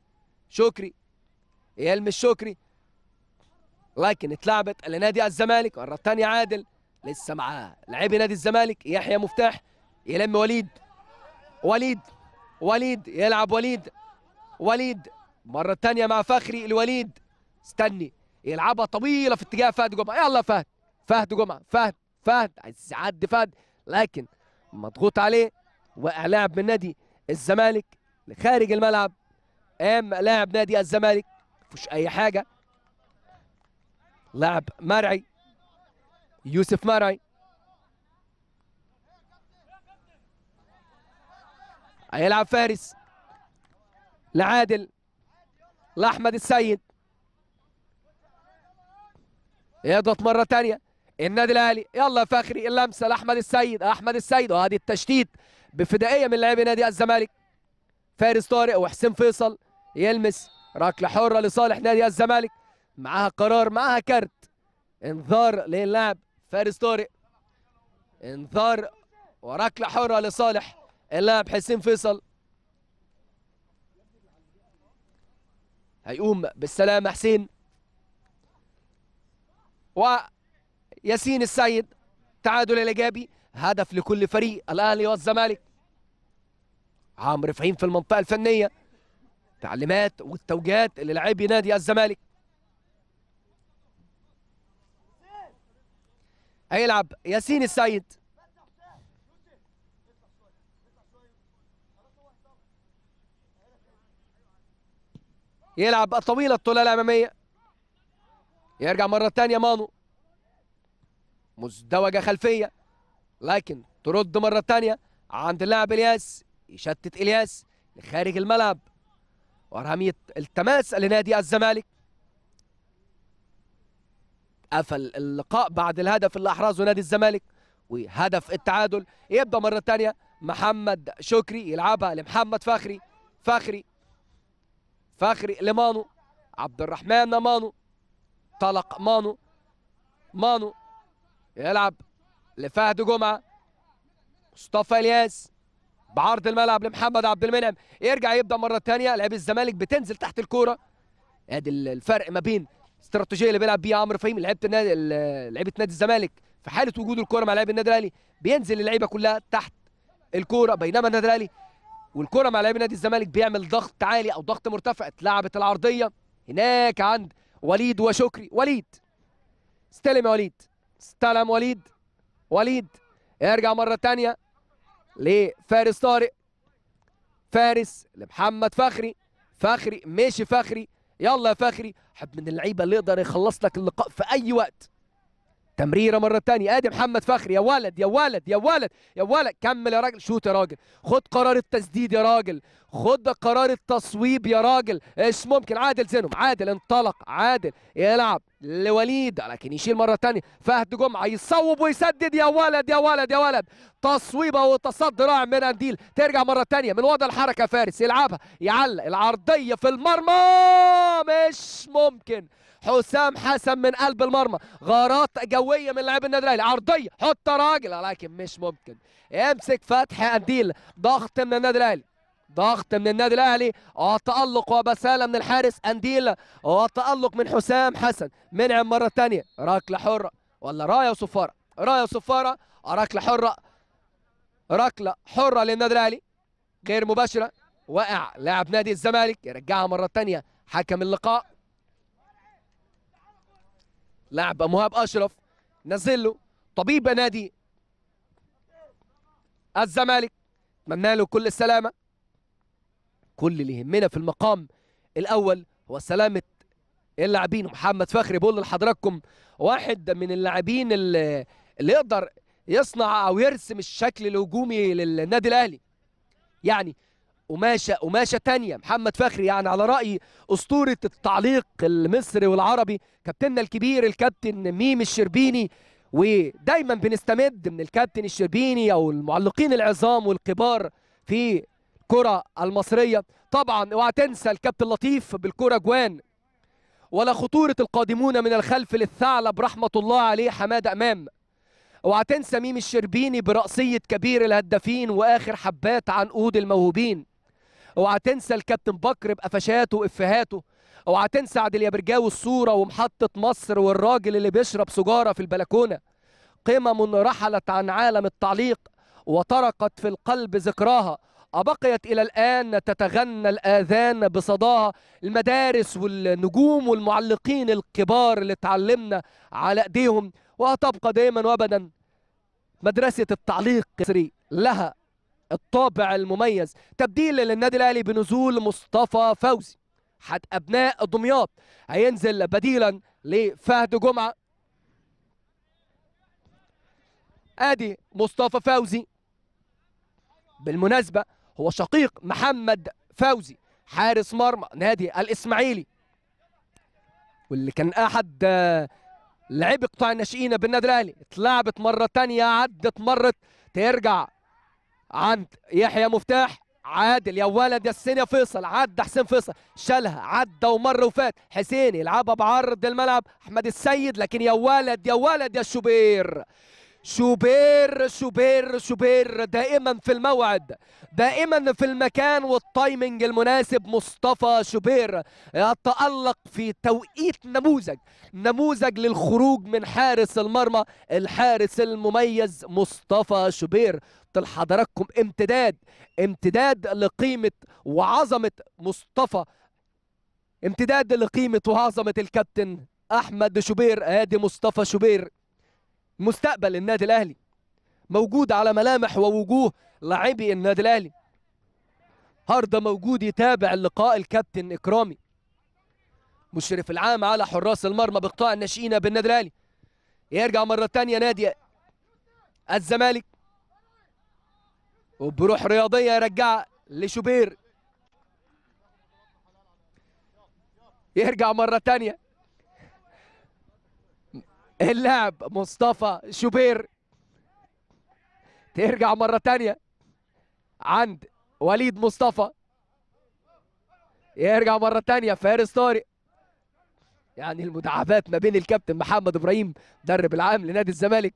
شكري يلمس شكري لكن اتلعبت لنادي الزمالك. مرة ثانية عادل، لسه معاه لاعبي نادي الزمالك يحيى مفتاح، يلم وليد، وليد يلعب، وليد مرة ثانية مع فخري لوليد، استني يلعبها طويلة في اتجاه فهد جمعة، يلا فهد، فهد عايز يعدي فهد لكن مضغوط عليه، وقع لاعب من نادي الزمالك لخارج الملعب، قام لاعب نادي الزمالك مفيش اي حاجه، لاعب مرعي يوسف مرعي هيلعب فارس لعادل لاحمد السيد، يضغط مره ثانيه النادي الاهلي، يلا فخري اللمسه لاحمد السيد، احمد السيد، وادي التشتيت بفدائيه من لاعبي نادي الزمالك، فارس طارق وحسين فيصل، يلمس ركله حره لصالح نادي الزمالك، معاها قرار، معاها كارت انذار للاعب فارس طارق، انذار وركله حره لصالح اللاعب حسين فيصل، هيقوم بالسلامه حسين وياسين السيد. تعادل الايجابي، هدف لكل فريق الاهلي والزمالك. عمرو فهيم في المنطقه الفنيه، تعليمات والتوجيهات للاعبي نادي الزمالك. هيلعب ياسين السيد، يلعب الطويله الطوله الاماميه، يرجع مره ثانيه مانو، مزدوجه خلفيه لكن ترد مرة تانية عند اللاعب إلياس، يشتت إلياس لخارج الملعب ورمية التماس لنادي الزمالك. قفل اللقاء بعد الهدف اللي أحرزه نادي الزمالك وهدف التعادل. يبدا مره ثانيه محمد شكري يلعبها لمحمد فخري، فخري لمانو، عبد الرحمن مانو، طلق مانو، يلعب لفهد جمعه، مصطفى إلياس بعرض الملعب لمحمد عبد المنعم، يرجع يبدا مره ثانيه. لعيبه الزمالك بتنزل تحت الكوره، ادي الفرق ما بين الاستراتيجيه اللي بيلعب بيها عمرو فهيم لعيبه النادي، لعيبه نادي الزمالك في حاله وجود الكوره مع لعيبه النادي الاهلي بينزل اللعيبه كلها تحت الكوره، بينما النادي الاهلي والكوره مع لعيبه نادي الزمالك بيعمل ضغط عالي او ضغط مرتفع. اتلعبت العرضيه هناك عند وليد وشكري، وليد استلم يا وليد، استلم وليد، يرجع مره ثانيه لفارس طارق، فارس لمحمد فخري، ماشي فخري، يلا يا فخري، حد من اللعيبه اللي يقدر يخلص لك اللقاء في اي وقت. تمريره مره ثانيه، ادي محمد فخري، يا ولد يا ولد يا ولد يا ولد، كمل يا راجل، شوت يا راجل، خد قرار التسديد يا راجل، خد قرار التصويب يا راجل، مش ممكن. عادل زنم، عادل انطلق، عادل يلعب لوليد لكن يشيل مره ثانيه، فهد جمعه يصوب ويسدد، يا ولد يا ولد يا ولد، تصويبه وتصدي رائع من قنديل. ترجع مره ثانيه من وضع الحركه، فارس يلعبها، يعلق العرضيه في المرمى، مش ممكن. حسام حسن من قلب المرمى، غارات جويه من لاعب النادي الاهلي، عرضيه حط راجل لكن مش ممكن. يمسك فتحي قنديل، ضغط من النادي الاهلي، وتألق وبساله من الحارس قنديل، وتألق من حسام حسن. منعم مره ثانيه، ركله حره ولا رايه صفاره؟ رايه صفاره، ركله حره، للنادي الاهلي غير مباشره، وقع لاعب نادي الزمالك، يرجعها مره ثانيه حكم اللقاء. لاعب مهاب أشرف نزل له طبيب نادي الزمالك، اتمنى له كل السلامة. كل اللي يهمنا في المقام الأول هو سلامة اللاعبين. محمد فخري بقول لحضراتكم واحد من اللاعبين اللي يقدر يصنع أو يرسم الشكل الهجومي للنادي الأهلي، يعني قماشة تانية محمد فخري، يعني على رأي أسطورة التعليق المصري والعربي كابتننا الكبير الكابتن ميم الشربيني، ودايما بنستمد من الكابتن الشربيني أو المعلقين العظام والكبار في الكرة المصرية. طبعا اوعى تنسى الكابتن لطيف بالكرة جوان، ولا خطورة القادمون من الخلف للثعلب رحمة الله عليه حماد أمام، اوعى تنسى ميم الشربيني برأسية كبير الهدافين وآخر حبات عنقود الموهوبين، اوعى تنسى الكابتن بكر بقفشاته وافهاته، اوعى تنسى عادل يا برجاوي الصوره ومحطه مصر والراجل اللي بيشرب سجاره في البلكونه. قمم رحلت عن عالم التعليق وطرقت في القلب ذكراها، أبقيت إلى الآن تتغنى الآذان بصداها. المدارس والنجوم والمعلقين الكبار اللي اتعلمنا على أيديهم، وهتبقى دايما وأبدا مدرسة التعليق المصري لها الطابع المميز. تبديل للنادي الاهلي بنزول مصطفى فوزي حد ابناء دمياط، هينزل بديلا لفهد جمعه. ادي مصطفى فوزي، بالمناسبه هو شقيق محمد فوزي حارس مرمى نادي الاسماعيلي، واللي كان احد لعيبه قطاع الناشئين بالنادي الاهلي. اتلعبت مره ثانيه، عدت مره، ترجع عند يحيى مفتاح، عادل يا ولد يا السين يا فيصل، عدى حسين فيصل شالها، عدى ومر وفات، حسين يلعبها بعرض الملعب احمد السيد، لكن يا ولد يا ولد يا شوبير، دائما في الموعد، دائما في المكان والتايمنج المناسب. مصطفى شوبير يتألق في توقيت نموذج، للخروج من حارس المرمى، الحارس المميز مصطفى شوبير. لحضراتكم امتداد، لقيمة وعظمة مصطفى، امتداد لقيمة وعظمة الكابتن أحمد شوبير. ادي مصطفى شوبير، مستقبل النادي الاهلي موجود على ملامح ووجوه لاعبي النادي الاهلي. هارده موجود يتابع اللقاء الكابتن اكرامي، مشرف العام على حراس المرمى بقطاع الناشئين بالنادي الاهلي. يرجع مره ثانيه نادي الزمالك، وبروح رياضيه يرجع لشوبير، يرجع مره ثانيه اللاعب مصطفى شوبير، ترجع مرة تانية عند وليد مصطفى، يرجع مرة تانية فارس طارق. يعني المداعبات ما بين الكابتن محمد ابراهيم مدرب العام لنادي الزمالك،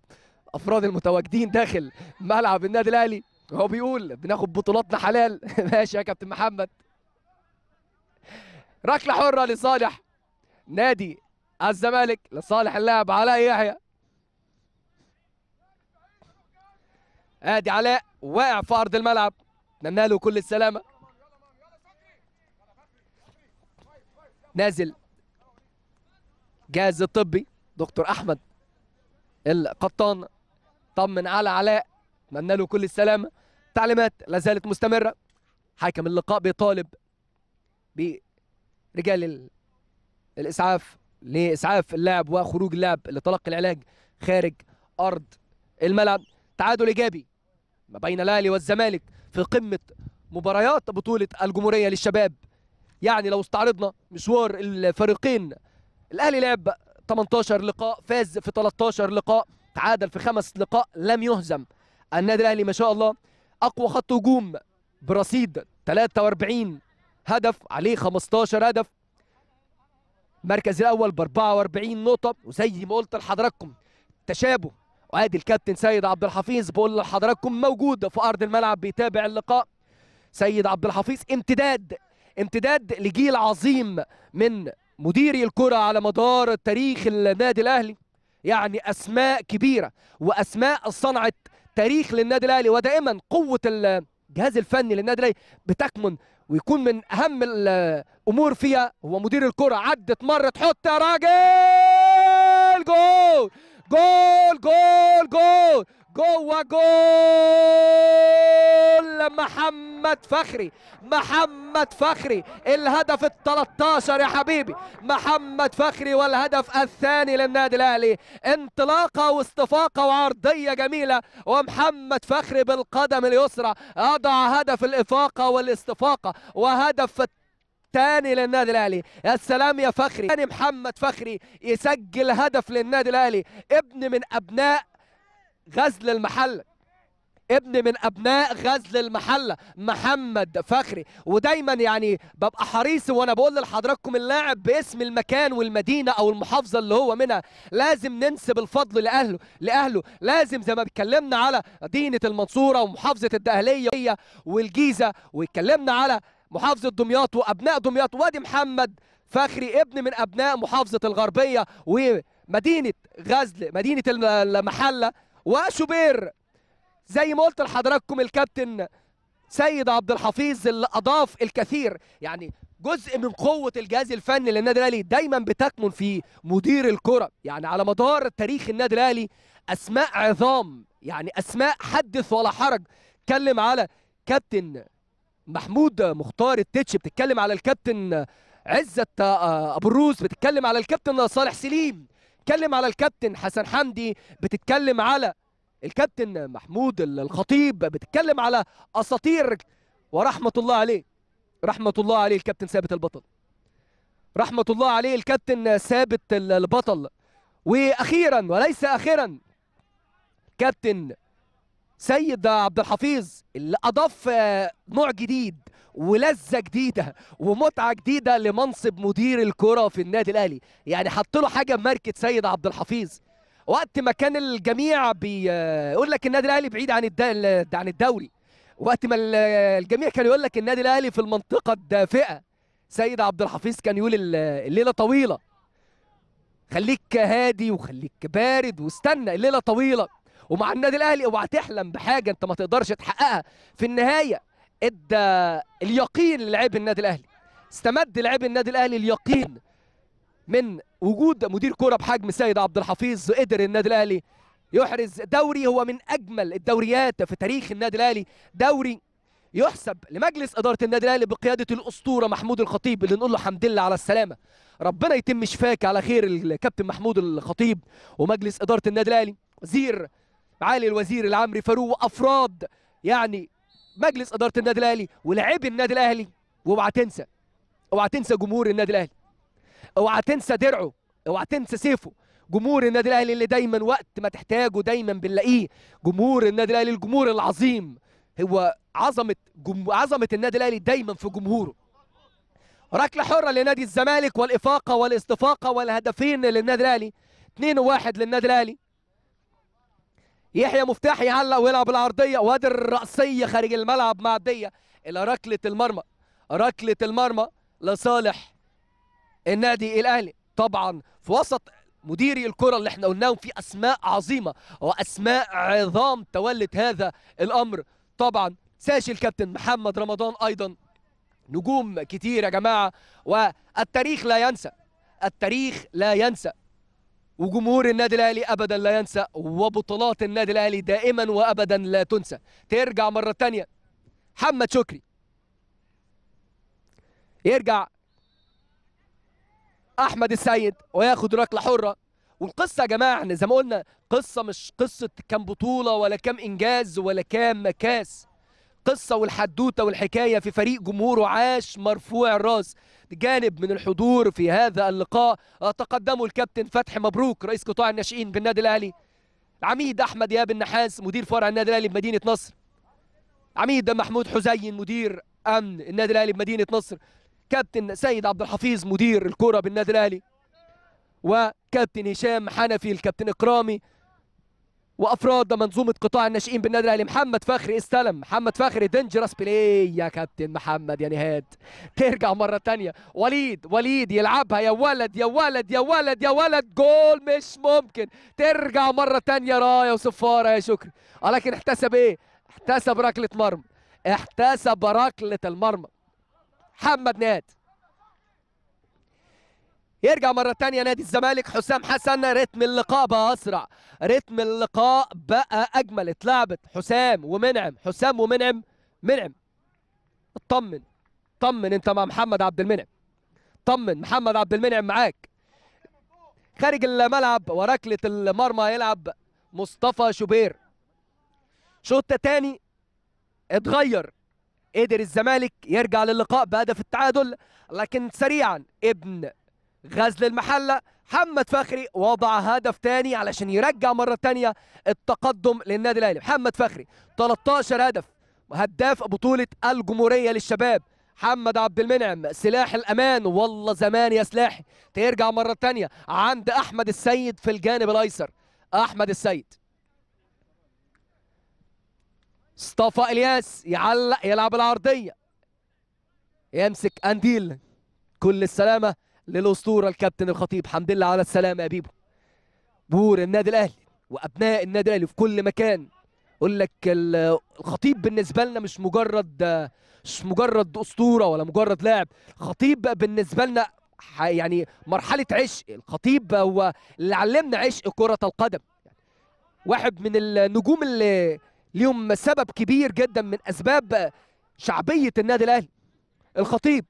افراد المتواجدين داخل ملعب النادي الاهلي، هو بيقول بناخد بطولاتنا حلال. ماشي يا كابتن محمد. ركله حره لصالح نادي الزمالك، لصالح اللاعب علاء يحيى. ادي علاء واقع في ارض الملعب، اتمنى له كل السلامه. نازل الجهاز الطبي دكتور احمد القطان، طمن على علاء، اتمنى له كل السلامه. التعليمات لا زالت مستمره. حكم اللقاء بيطالب برجال الاسعاف لاسعاف اللاعب وخروج اللاعب لتلقي العلاج خارج ارض الملعب. تعادل ايجابي ما بين الاهلي والزمالك في قمه مباريات بطوله الجمهوريه للشباب. يعني لو استعرضنا مشوار الفريقين، الاهلي لعب 18 لقاء، فاز في 13 لقاء، تعادل في 5 لقاء، لم يهزم. النادي الاهلي ما شاء الله اقوى خط هجوم برصيد 43 هدف، عليه 15 هدف، المركز الاول ب 44 نقطه. وزي ما قلت لحضراتكم تشابه، وادي الكابتن سيد عبد الحفيظ بقول لحضراتكم موجود في ارض الملعب بيتابع اللقاء. سيد عبد الحفيظ امتداد لجيل عظيم من مديري الكرة على مدار تاريخ النادي الأهلي. يعني أسماء كبيرة وأسماء صنعت تاريخ للنادي الأهلي، ودائما قوة الجهاز الفني للنادي الأهلي بتكمن ويكون من أهم الأمور فيها هو مدير الكرة. عدت مرة، تحط يا راجل، جول جول جول جول جوه جول محمد فخري الهدف ال 13 يا حبيبي. محمد فخري والهدف الثاني للنادي الاهلي، انطلاقه واستفاقه وعرضيه جميله، ومحمد فخري بالقدم اليسرى اضع هدف الافاقه والاستفاقه وهدف تاني للنادي الاهلي. يا سلام يا فخري، تاني محمد فخري يسجل هدف للنادي الاهلي، ابن من ابناء غزل المحله، ابن من ابناء غزل المحله محمد فخري. ودايما يعني ببقى حريص وانا بقول لحضراتكم اللاعب باسم المكان والمدينه او المحافظه اللي هو منها، لازم ننسب الفضل لاهله. لازم زي ما اتكلمنا على مدينه المنصوره ومحافظه الدقهليه والجيزه، واتكلمنا على محافظة دمياط وأبناء دمياط، وادي محمد فخري ابن من أبناء محافظة الغربية ومدينة غزل، مدينة المحلة. وشوبير زي ما قلت لحضراتكم الكابتن سيد عبد الحفيظ اللي أضاف الكثير. يعني جزء من قوة الجهاز الفني للنادي الأهلي دايما بتكمن في مدير الكرة. يعني على مدار تاريخ النادي الأهلي أسماء عظام، يعني أسماء حدث ولا حرج. اتكلم على كابتن محمود مختار التتش، بتتكلم على الكابتن عزت ابو الروس، بتتكلم على الكابتن صالح سليم، بتتكلم على الكابتن حسن حمدي، بتتكلم على الكابتن محمود الخطيب، بتتكلم على اساطير ورحمه الله عليه. رحمه الله عليه الكابتن ثابت البطل، رحمه الله عليه الكابتن ثابت البطل. واخيرا وليس اخرا كابتن سيد عبد الحفيظ اللي أضاف نوع جديد ولذة جديدة ومتعة جديدة لمنصب مدير الكرة في النادي الأهلي. يعني حط له حاجة بماركة سيد عبد الحفيظ. وقت ما كان الجميع بيقول لك النادي الأهلي بعيد عن الدوري، وقت ما الجميع كان يقول لك النادي الأهلي في المنطقة الدافئة، سيد عبد الحفيظ كان يقول الليلة طويلة، خليك هادي وخليك بارد واستنى، الليلة طويلة. ومع النادي الاهلي اوعى تحلم بحاجه انت ما تقدرش تحققها. في النهايه ادى اليقين للاعب النادي الاهلي، استمد لاعب النادي الاهلي اليقين من وجود مدير كوره بحجم سيد عبد الحفيظ. قدر النادي الاهلي يحرز دوري هو من اجمل الدوريات في تاريخ النادي الاهلي، دوري يحسب لمجلس اداره النادي الاهلي بقياده الاسطوره محمود الخطيب، اللي نقول له حمد لله على السلامه. ربنا يتم شفاك على خير الكابتن محمود الخطيب ومجلس اداره النادي الاهلي، وزير معالي الوزير العمري فاروق، وافراد يعني مجلس اداره النادي الاهلي ولاعبي النادي الاهلي. واوعى تنسى، اوعى تنسى جمهور النادي الاهلي، اوعى تنسى درعه، اوعى تنسى سيفه، جمهور النادي الاهلي اللي دايما وقت ما تحتاجه دايما بنلاقيه، جمهور النادي الاهلي الجمهور العظيم. هو عظمه النادي الاهلي دايما في جمهوره. ركله حره لنادي الزمالك والافاقه والاستفاقه والهدفين للنادي الاهلي 2-1 للنادي الاهلي. يحيى مفتاح يعلق ويلعب العرضيه وادي الراسيه خارج الملعب معديه الى ركله المرمى، ركله المرمى لصالح النادي الاهلي. طبعا في وسط مديري الكره اللي احنا قلناهم في اسماء عظيمه واسماء عظام تولت هذا الامر. طبعا ساشي الكابتن محمد رمضان، ايضا نجوم كتير يا جماعه، والتاريخ لا ينسى، التاريخ لا ينسى، وجمهور النادي الاهلي ابدا لا ينسى، وبطولات النادي الاهلي دائما وابدا لا تنسى. ترجع مره ثانيه محمد شكري، يرجع احمد السيد وياخد ركله حره. والقصه يا جماعه ان زي ما قلنا قصه، مش قصه كام بطوله ولا كام انجاز ولا كام كاس، قصه والحدوته والحكايه في فريق جمهوره عاش مرفوع الراس. جانب من الحضور في هذا اللقاء تقدمه الكابتن فتحي مبروك رئيس قطاع الناشئين بالنادي الاهلي، العميد احمد اياب النحاس مدير فرع النادي الاهلي بمدينه نصر، عميد محمود حسين مدير امن النادي الاهلي بمدينه نصر، كابتن سيد عبد الحفيظ مدير الكرة بالنادي الاهلي، وكابتن هشام حنفي، الكابتن اكرامي، وافراد منظومه قطاع الناشئين بالنادي الاهلي. محمد فخري استلم، محمد فخري دينجرس بلاي يا كابتن محمد يا نهاد. ترجع مره ثانيه وليد يلعبها يا ولد جول مش ممكن. ترجع مره ثانيه رايه وصفاره يا شكري، ولكن احتسب ايه؟ احتسب ركله مرمى، احتسب ركله المرمى. محمد ناد يرجع مرة تانية نادي الزمالك حسام حسن. رتم اللقاء بقى أسرع، رتم اللقاء بقى أجمل. اتلعبت حسام ومنعم. منعم اطمن أنت مع محمد عبد المنعم، طمن محمد عبد المنعم معاك. خارج الملعب وركلة المرمى يلعب مصطفى شوبير. شوط تاني اتغير، قدر الزمالك يرجع للقاء بهدف التعادل، لكن سريعا ابن غزل المحله محمد فخري وضع هدف ثاني علشان يرجع مره ثانيه التقدم للنادي الاهلي. محمد فخري 13 هدف، هداف بطوله الجمهوريه للشباب. محمد عبد المنعم سلاح الامان، والله زمان يا سلاحي. ترجع مره ثانيه عند احمد السيد في الجانب الايسر، احمد السيد. مصطفى إلياس يعلق يلعب العرضية، يمسك قنديل. كل السلامة للأسطورة الكابتن الخطيب، الحمد لله على السلامة يا بيبو. جمهور النادي الأهلي وأبناء النادي الأهلي في كل مكان. أقول لك الخطيب بالنسبة لنا مش مجرد أسطورة ولا مجرد لاعب، الخطيب بالنسبة لنا يعني مرحلة عشق. الخطيب هو اللي علمنا عشق كرة القدم، واحد من النجوم اللي ليهم سبب كبير جدا من اسباب شعبيه النادي الاهلي. الخطيب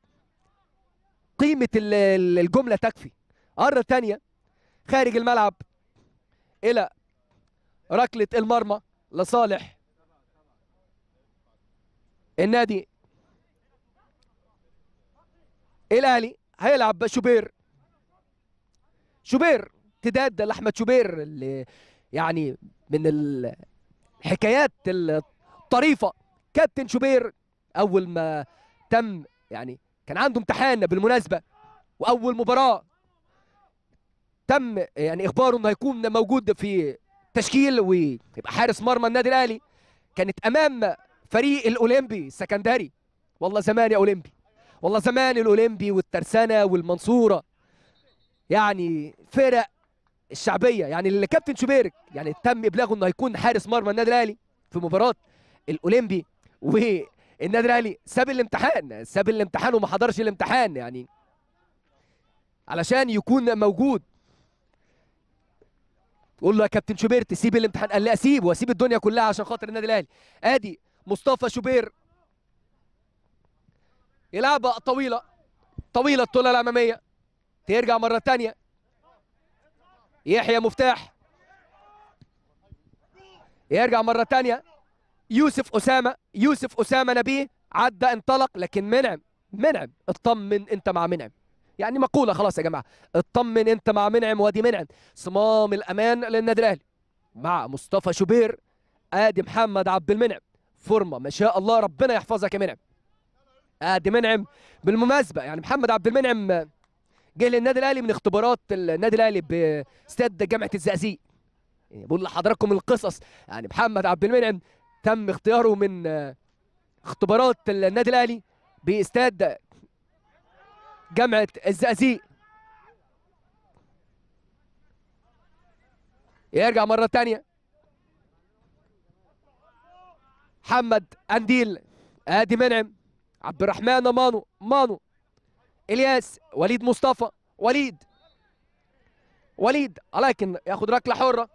قيمه الجمله تكفي. مره ثانيه خارج الملعب الى ركله المرمى لصالح النادي الاهلي. هيلعب شوبير امتداد لاحمد شوبير، اللي يعني من الحكايات الطريفه. كابتن شوبير اول ما تم يعني كان عنده امتحان بالمناسبه، واول مباراه تم يعني اخباره انه هيكون موجود في تشكيل ويبقى حارس مرمى النادي الاهلي، كانت امام فريق الاولمبي السكندري. والله زمان يا اولمبي، والله زمان الاولمبي والترسانه والمنصوره، يعني فرق الشعبيه. يعني الكابتن شوبير يعني تم ابلاغه انه هيكون حارس مرمى النادي الاهلي في مباراه الاولمبي، والنادي الاهلي ساب الامتحان وما حضرش الامتحان يعني علشان يكون موجود. تقول له يا كابتن شوبير تسيب الامتحان؟ قال لا، اسيب واسيب الدنيا كلها عشان خاطر النادي الاهلي. ادي مصطفى شوبير يلعبها طويله الطوله الاماميه. ترجع مره ثانيه يحيى مفتاح، يرجع مرة تانية يوسف اسامه نبيه، عدى انطلق، لكن منعم اطمن انت مع منعم. يعني مقوله خلاص يا جماعه، اطمن انت مع منعم وادي منعم. صمام الامان للنادي الاهلي مع مصطفى شوبير، ادي محمد عبد المنعم، فورمه ما شاء الله ربنا يحفظك يا منعم. ادي منعم بالمناسبه، يعني محمد عبد المنعم جه للنادي الاهلي من اختبارات النادي الاهلي باستاد جامعه الزقازيق. بقول لحضراتكم القصص، يعني محمد عبد المنعم تم اختياره من اختبارات النادي الاهلي باستاد جامعه الزقازيق. يرجع مره ثانيه محمد قنديل، ادي منعم، عبد الرحمن أمانو، إلياس، وليد مصطفى، وليد لكن ياخد ركله حره.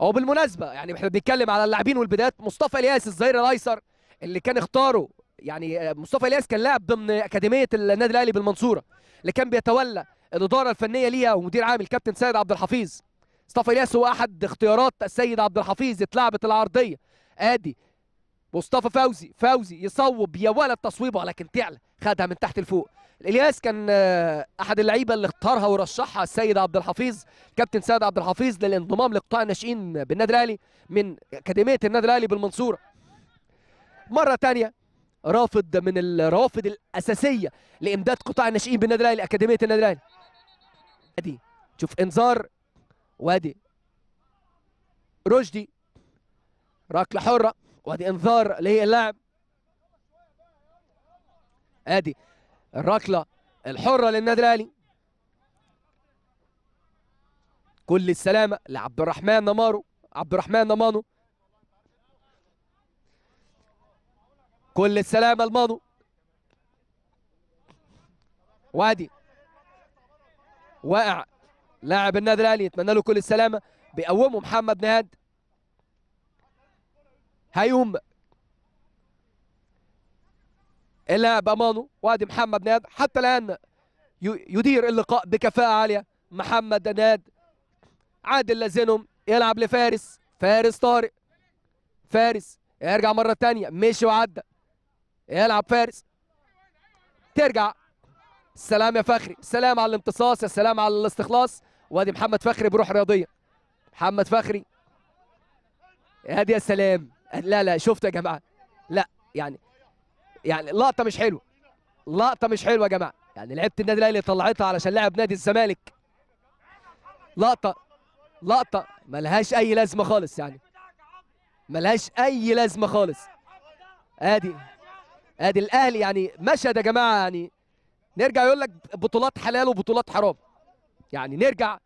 او بالمناسبه يعني احنا بنتكلم على اللاعبين والبدايات، مصطفى إلياس الظهير الايسر اللي كان اختاره، يعني مصطفى إلياس كان لاعب ضمن اكاديميه النادي الاهلي بالمنصوره اللي كان بيتولى الاداره الفنيه ليها ومدير عام الكابتن سيد عبد الحفيظ. مصطفى إلياس هو احد اختيارات السيد عبد الحفيظ، اتلعبت العرضيه، ادي مصطفى فوزي، يصوب يا ولد تصويبه لكن تعلى، خدها من تحت لفوق. الياس كان احد اللعيبه اللي اختارها ورشحها السيد عبد الحفيظ، كابتن سيد عبد الحفيظ، للانضمام لقطاع الناشئين بالنادي الاهلي من اكاديميه النادي الاهلي بالمنصوره. مره ثانيه رافض من الروافد الاساسيه لامداد قطاع الناشئين بالنادي الاهلي اكاديميه النادي الاهلي. ادي شوف انذار، وادي رشدي ركله حره، وادي انذار للاعب، ادي الركله الحره للنادي الاهلي. كل السلامه لعبد الرحمن نمارو، عبد الرحمن أمانو، كل السلامه لمانو. وادي واقع لاعب النادي الاهلي، يتمنى له كل السلامه، بيقومه محمد نهاد، هيقوم اللاعب أمانو. وادي محمد ناد حتى الآن يدير اللقاء بكفاءة عالية، محمد ناد. عادل لزنم يلعب لفارس، طارق، يرجع مرة تانية، مشي وعدى، يلعب فارس، ترجع. السلام يا فخري، السلام على الامتصاص، السلام على الاستخلاص. وادي محمد فخري بروح رياضية، محمد فخري، ادي يا سلام. لا لا شفتوا يا جماعة، لا يعني لقطة مش حلوة، يا جماعة، يعني لعيبة النادي الاهلي طلعتها علشان لعب نادي الزمالك. لقطة ملهاش أي لازمة خالص، يعني ملهاش أي لازمة خالص. آدي الأهلي، يعني مشهد يا جماعة، يعني نرجع يقول لك بطولات حلال وبطولات حرام، يعني نرجع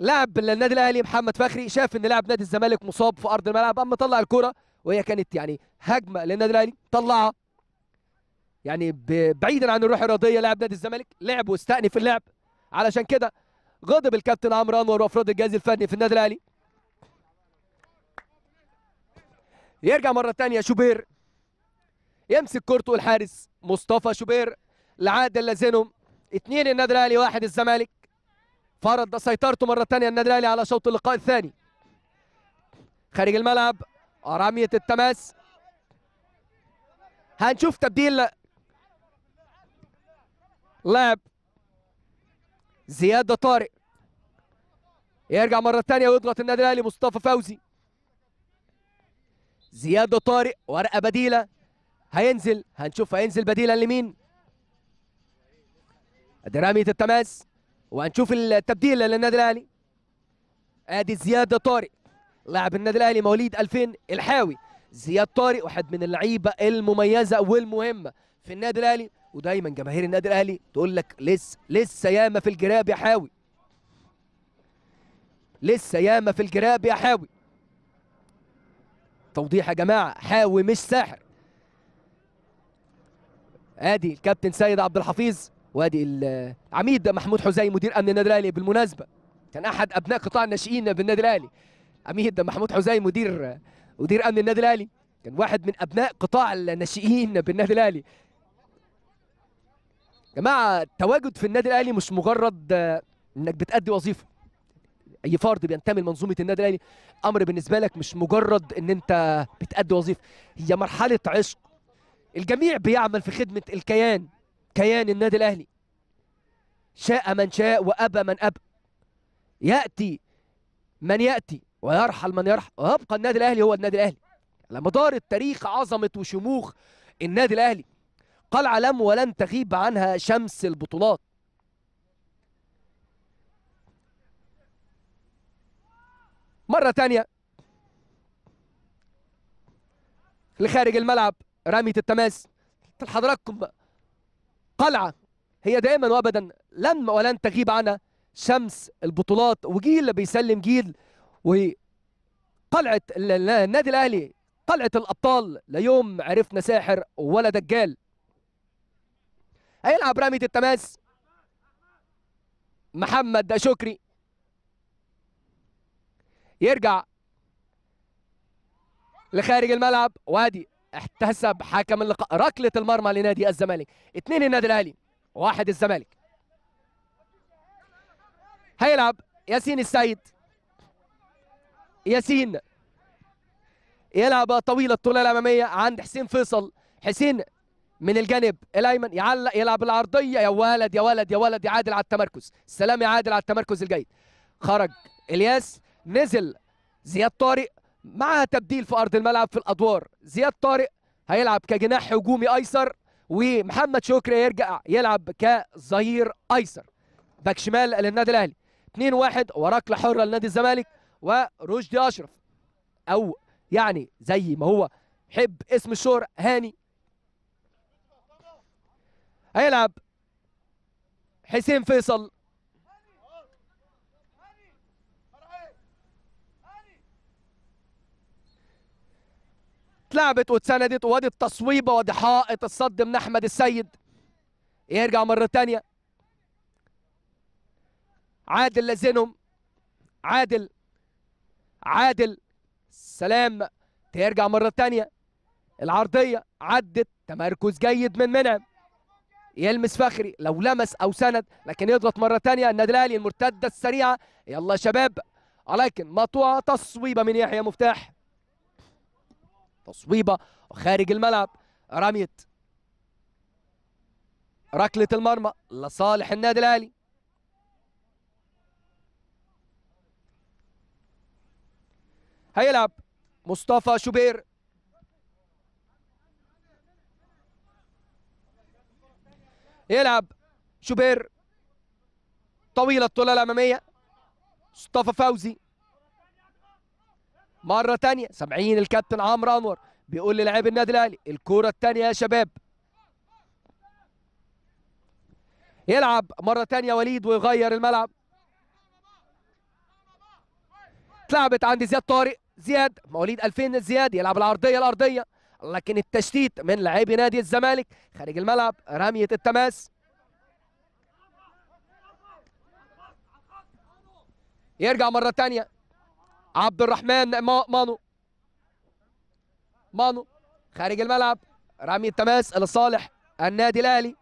لاعب النادي الاهلي محمد فخري شاف ان لاعب نادي الزمالك مصاب في ارض الملعب، اما طلع الكرة وهي كانت يعني هجمه للنادي الاهلي، طلعها يعني بعيدا عن الروح الرياضيه لاعب نادي الزمالك، لعب واستأنف اللعب، علشان كده غضب الكابتن عمرو انور وافراد الجهاز الفني في النادي الاهلي. يرجع مره ثانيه شوبير، يمسك كورته الحارس مصطفى شوبير لعادل لازنهم، 2 النادي الاهلي 1 الزمالك. فرض سيطرته مره ثانيه النادي الاهلي على شوط اللقاء الثاني. خارج الملعب رمية التماس، هنشوف تبديل لاعب زياد طارق. يرجع مرة ثانية ويضغط النادي الاهلي مصطفى فوزي، زياد طارق، ورقة بديلة هينزل، هنشوف هينزل بديلا لمين. ادي رمية التماس وهنشوف التبديل للنادي الاهلي. ادي زياد طارق لاعب النادي الاهلي مواليد 2000 الحاوي. زياد طارق واحد من اللعيبه المميزه والمهمه في النادي الاهلي، ودايما جماهير النادي الاهلي تقول لك لسه ياما في الجراب يا حاوي، لسه ياما في الجراب يا حاوي. توضيح يا جماعه، حاوي مش ساحر. ادي الكابتن سيد عبد الحفيظ، وادي العميد محمود حزين مدير امن النادي الاهلي بالمناسبه، كان احد ابناء قطاع الناشئين بالنادي الاهلي. عميد محمود حزين مدير امن النادي الاهلي كان واحد من ابناء قطاع الناشئين بالنادي الاهلي. جماعه التواجد في النادي الاهلي مش مجرد انك بتأدي وظيفه، اي فرد بينتمي لمنظومه النادي الاهلي امر بالنسبه لك مش مجرد ان انت بتأدي وظيفه، هي مرحله عشق. الجميع بيعمل في خدمه الكيان، كيان النادي الأهلي. شاء من شاء وأبى من أبى، يأتي من يأتي ويرحل من يرحل، ويبقى النادي الأهلي هو النادي الأهلي. على مدار التاريخ عظمة وشموخ النادي الأهلي، قلعة لم ولن تغيب عنها شمس البطولات. مرة تانية لخارج الملعب رمية التماس لحضراتكم، قلعة هي دائما وابدا لم ولن تغيب عنها شمس البطولات، وجيل بيسلم جيل. وقلعة النادي الأهلي قلعة الأبطال، لا يوم عرفنا ساحر ولا دجال. هيلعب رمية التماس محمد شكري، يرجع لخارج الملعب، وادي احتسب حكم اللقاء ركلة المرمى لنادي الزمالك. 2 النادي الأهلي 1 الزمالك. هيلعب ياسين السيد، ياسين يلعب طويلة الطولة الأمامية عند حسين فيصل، حسين من الجانب الأيمن يعلق يلعب العرضية، يا ولد يا ولد يا ولد، يعادل على التمركز، سلام يعادل على التمركز الجيد. خرج إلياس، نزل زياد طارق، معها تبديل في أرض الملعب في الأدوار. زياد طارق هيلعب كجناح هجومي أيسر، ومحمد شكري يرجع يلعب كظهير أيسر، باك شمال للنادي الأهلي. 2-1 وركلة حرة لنادي الزمالك ورشدي أشرف، أو يعني زي ما هو حب اسم الشهرة هاني. هيلعب حسين فيصل، اتلعبت واتسندت، وادي التصويبه وادي حائط الصد من احمد السيد. يرجع مره ثانيه عادل لزنم، عادل عادل سلام، ترجع مره ثانيه العرضيه، عدت تمركز جيد من منعم، يلمس فخري، لو لمس او سند لكن يضغط مره ثانيه النادي الاهلي. المرتده السريعه، يلا يا شباب، ولكن مقطوعه تصويبه من يحيى مفتاح، تصويبه خارج الملعب، رمية ركلة المرمى لصالح النادي الاهلي. هيلعب مصطفى شوبير، يلعب شوبير طويلة الطولة الأمامية، مصطفى فوزي. مرة تانية 70 الكابتن عمرو انور بيقول للاعب النادي الاهلي الكورة التانية يا شباب. يلعب مرة تانية وليد ويغير الملعب، اتلعبت عند زياد طارق، زياد مواليد 2000 زياد يلعب العرضية، الأرضية لكن التشتيت من لاعبي نادي الزمالك خارج الملعب، رمية التماس. يرجع مرة تانية عبد الرحمن مانو خارج الملعب، رمية تماس لصالح النادي الاهلي.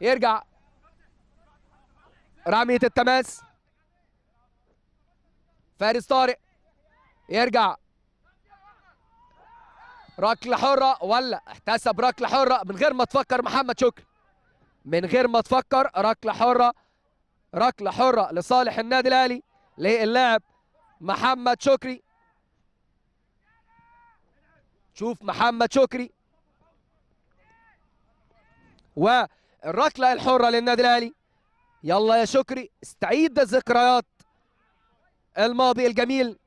يرجع رمية التماس فارس طارق، يرجع ركلة حرة، ولا احتسب ركلة حرة من غير ما تفكر محمد شكري، من غير ما تفكر ركلة حرة، ركلة حرة لصالح النادي الاهلي للاعب محمد شكري. شوف محمد شكري والركلة الحرة للنادي الاهلي. يلا يا شكري استعيد ذكريات الماضي الجميل.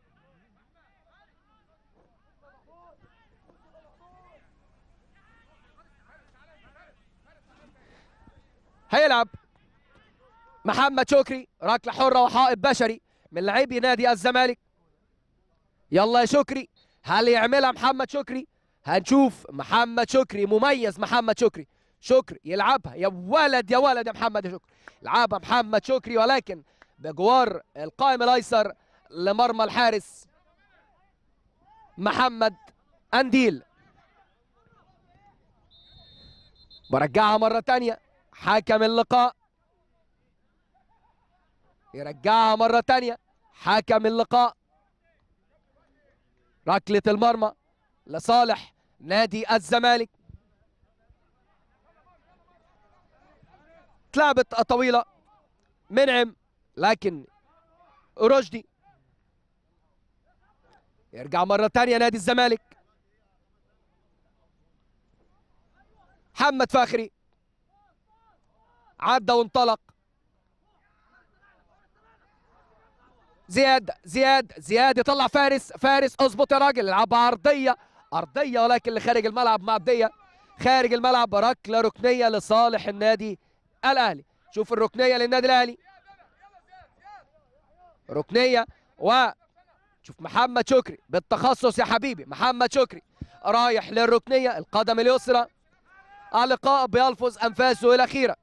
هيلعب محمد شكري ركله حره وحائط بشري من لاعبي نادي الزمالك. يلا يا شكري، هل يعملها محمد شكري؟ هنشوف محمد شكري مميز. محمد شكري، شكري يلعبها، يا ولد يا ولد يا محمد شكري، يلعبها محمد شكري ولكن بجوار القائم الايسر لمرمى الحارس محمد قنديل. برجعها مره ثانيه حكم اللقاء، يرجعها مره ثانيه حكم اللقاء، ركله المرمى لصالح نادي الزمالك. اتلعبت طويلة منعم لكن رشدي. يرجع مرة ثانية نادي الزمالك. محمد فخري عدى وانطلق. زياد يطلع فارس اظبط يا راجل، العبها عرضية ولكن لخارج الملعب، معدية خارج الملعب، ركلة ركنية لصالح النادي الاهلي. شوف الركنية للنادي الاهلي، ركنية. وشوف محمد شكري بالتخصص يا حبيبي، محمد شكري رايح للركنية، القدم اليسرى اللقاء بيلفظ انفاسه الاخيرة.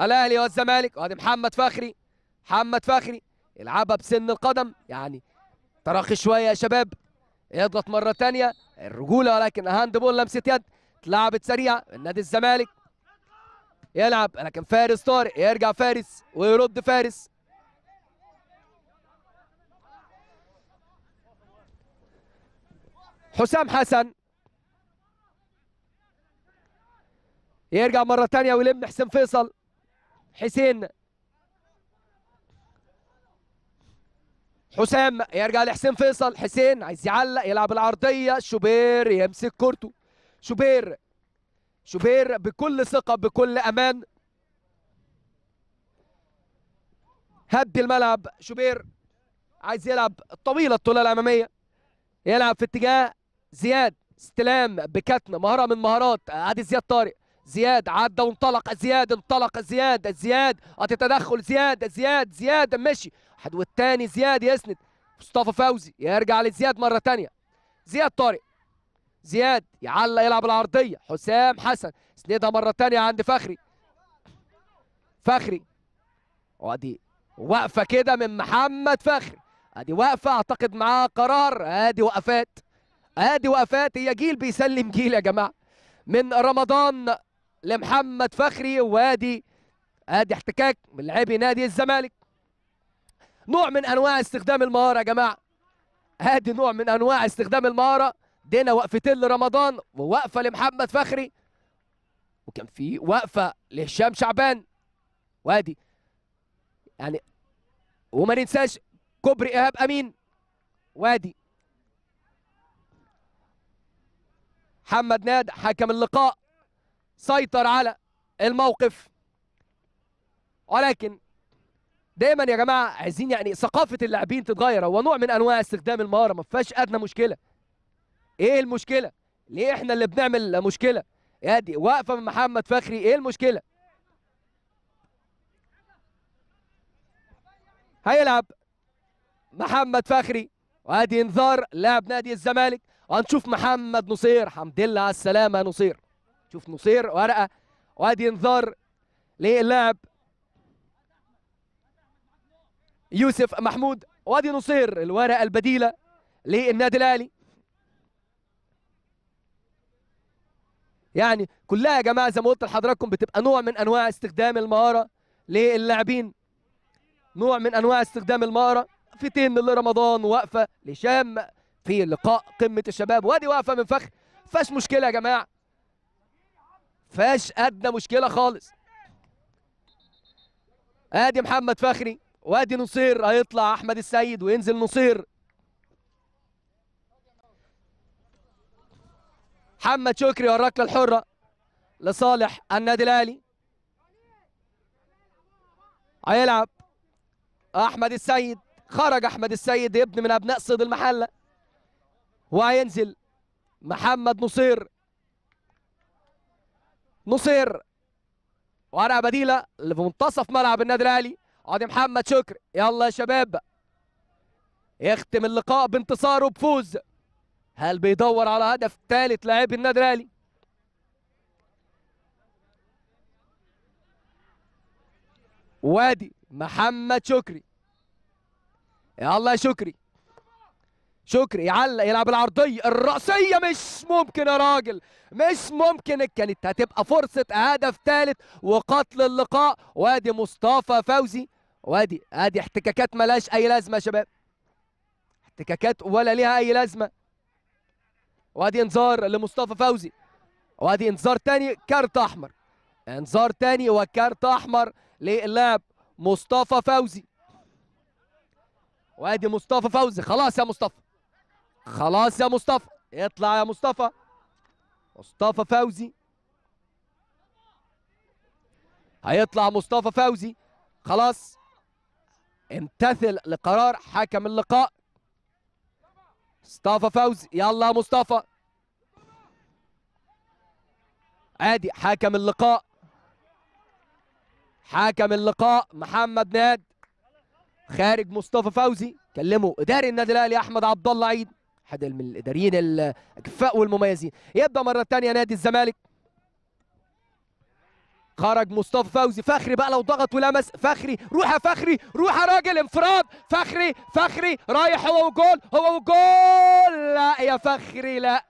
الاهلي والزمالك، وادي محمد فخري يلعبها بسن القدم، يعني تراخي شويه يا شباب. يضغط مره ثانيه الرجوله ولكن هاند بول، لمسه يد، اتلعبت سريعه. النادي الزمالك يلعب لكن فارس طارق، يرجع فارس ويرد فارس. حسام حسن يرجع مره ثانيه ويلم حسين فيصل. حسام يرجع لحسين فيصل، حسين عايز يعلق، يلعب العرضية، شوبير يمسك كورته. شوبير بكل ثقة بكل أمان هدي الملعب. شوبير عايز يلعب طويلة الطولة الأمامية، يلعب في اتجاه زياد، استلام بكتنة، مهارة من مهارات عادي زياد طارق. زياد عدى وانطلق، زياد هتتدخل، زياد مشي واحد والتاني، زياد يسند مصطفى فوزي، يرجع لزياد مره ثانيه، زياد طارق، زياد يعلق يلعب العرضيه، حسام حسن سندها مره ثانيه عند فخري وادي وقفه كده من محمد فخري، ادي وقفه اعتقد معاه قرار، ادي وقفات هي جيل بيسلم جيل يا جماعه، من رمضان لمحمد فخري، وادي احتكاك من لاعبي نادي الزمالك، نوع من انواع استخدام المهاره يا جماعه، ادي نوع من انواع استخدام المهاره. دينا وقفتين لرمضان ووقفه لمحمد فخري، وكان في وقفه لهشام شعبان، وادي يعني وما ننساش كوبري ايهاب امين. وادي محمد ناد حكم اللقاء سيطر على الموقف، ولكن دايما يا جماعه عايزين يعني ثقافه اللاعبين تتغير، هو نوع من انواع استخدام المهاره ما فيهاش ادنى مشكله. ايه المشكله؟ ليه احنا اللي بنعمل مشكله؟ يا دي واقفه من محمد فخري، ايه المشكله؟ هيلعب محمد فخري، وادي انذار لاعب نادي الزمالك. وهنشوف محمد نصير، حمد لله على السلامه نصير، شوف نصير ورقه، وادي انذار للاعب يوسف محمود، وادي نصير الورقه البديله للنادي الاهلي. يعني كلها يا جماعه زي ما قلت لحضراتكم بتبقى نوع من انواع استخدام المهاره للاعبين، نوع من انواع استخدام المهاره. فتين لرمضان، وقفه لشام في لقاء قمه الشباب، وادي واقفه من فخر، فاش مشكله يا جماعه، فاش ادنى مشكله خالص. ادي محمد فخري، وادي نصير هيطلع احمد السيد وينزل نصير. محمد شكري والركله الحره لصالح النادي الاهلي، هيلعب احمد السيد، خرج احمد السيد ابن من ابناء صيد المحله، وهينزل محمد نصير. ورقه بديله اللي في منتصف ملعب النادي الاهلي، ادي محمد شكري، يلا يا شباب يختم اللقاء بانتصار وبفوز. هل بيدور على هدف ثالث لاعبي النادي الاهلي؟ وادي محمد شكري، يلا يا شكري، يعلق يلعب العرضيه الراسيه، مش ممكن يا راجل، مش ممكن، كانت هتبقى فرصه هدف ثالث وقتل اللقاء. وادي مصطفى فوزي، وادي احتكاكات مالهاش اي لازمه يا شباب، احتكاكات ولا ليها اي لازمه. وادي انذار لمصطفى فوزي، وادي انذار ثاني كارت احمر، انذار ثاني وكارت احمر للاعب مصطفى فوزي. وادي مصطفى فوزي، خلاص يا مصطفى، خلاص يا مصطفى، اطلع يا مصطفى. مصطفى فوزي هيطلع، مصطفى فوزي خلاص امتثل لقرار حكم اللقاء. مصطفى فوزي، يلا يا مصطفى، عادي حكم اللقاء، حكم اللقاء محمد ناد، خارج مصطفى فوزي. كلمه اداري النادي الاهلي احمد عبد الله عيد، احد من الاداريين الاكفاء والمميزين. يبدا مره ثانيه نادي الزمالك. خرج مصطفى فوزي، فخري بقى لو ضغط ولمس، فخري روح يا فخري، روح يا راجل، انفراد فخري، فخري رايح هو وجول، هو وجول. لا يا فخري، لا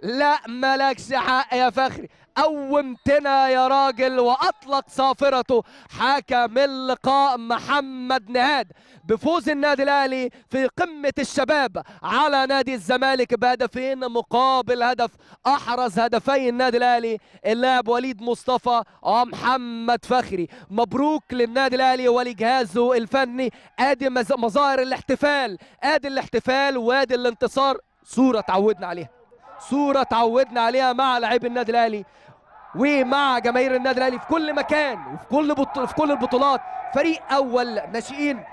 لا، مالكش حق يا فخري، قومتنا يا راجل. واطلق صافرته حكم اللقاء محمد نهاد بفوز النادي الاهلي في قمه الشباب على نادي الزمالك بهدفين مقابل هدف. احرز هدفي النادي الاهلي اللاعب وليد مصطفى ومحمد فخري. مبروك للنادي الاهلي ولجهازه الفني. ادي مظاهر الاحتفال، ادي الاحتفال وادي الانتصار. صوره تعودنا عليها، صورة تعودنا عليها مع لاعبي النادي الاهلي ومع جماهير النادي الاهلي في كل مكان وفي كل البطولات. فريق اول ناشئين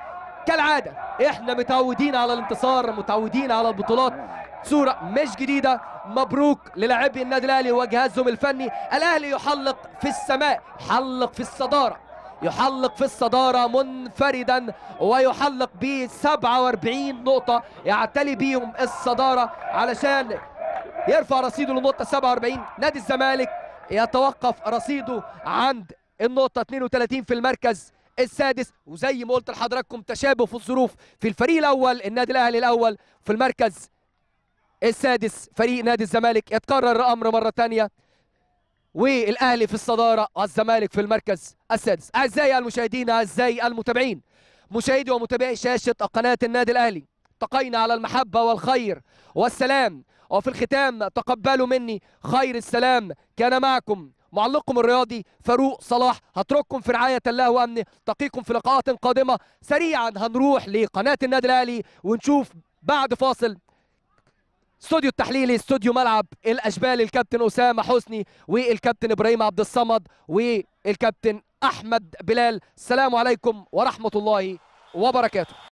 كالعاده، احنا متعودين على الانتصار، متعودين على البطولات، صورة مش جديدة. مبروك للاعبي النادي الاهلي وجهازهم الفني. الاهلي يحلق في السماء، يحلق في الصدارة، يحلق في الصدارة منفردا ويحلق ب 47 نقطة يعتلي بيهم الصدارة علشان يرفع رصيده للنقطة 47. نادي الزمالك يتوقف رصيده عند النقطة 32 في المركز السادس. وزي ما قلت لحضراتكم تشابه في الظروف في الفريق الأول، النادي الأهلي الأول في المركز السادس، فريق نادي الزمالك. يتكرر الأمر مرة ثانية والأهلي في الصدارة والزمالك في المركز السادس. أعزائي المشاهدين، أعزائي المتابعين، مشاهدي ومتابعي شاشة قناة النادي الأهلي، التقينا على المحبة والخير والسلام. وفي الختام تقبلوا مني خير السلام. كان معكم معلقكم الرياضي فاروق صلاح. هترككم في رعاية الله وأمنه، تلقيكم في لقاءات قادمة. سريعا هنروح لقناة النادي الأهلي ونشوف بعد فاصل استوديو التحليلي، استوديو ملعب الأشبال، الكابتن أسامة حسني والكابتن إبراهيم عبد الصمد والكابتن أحمد بلال. السلام عليكم ورحمة الله وبركاته.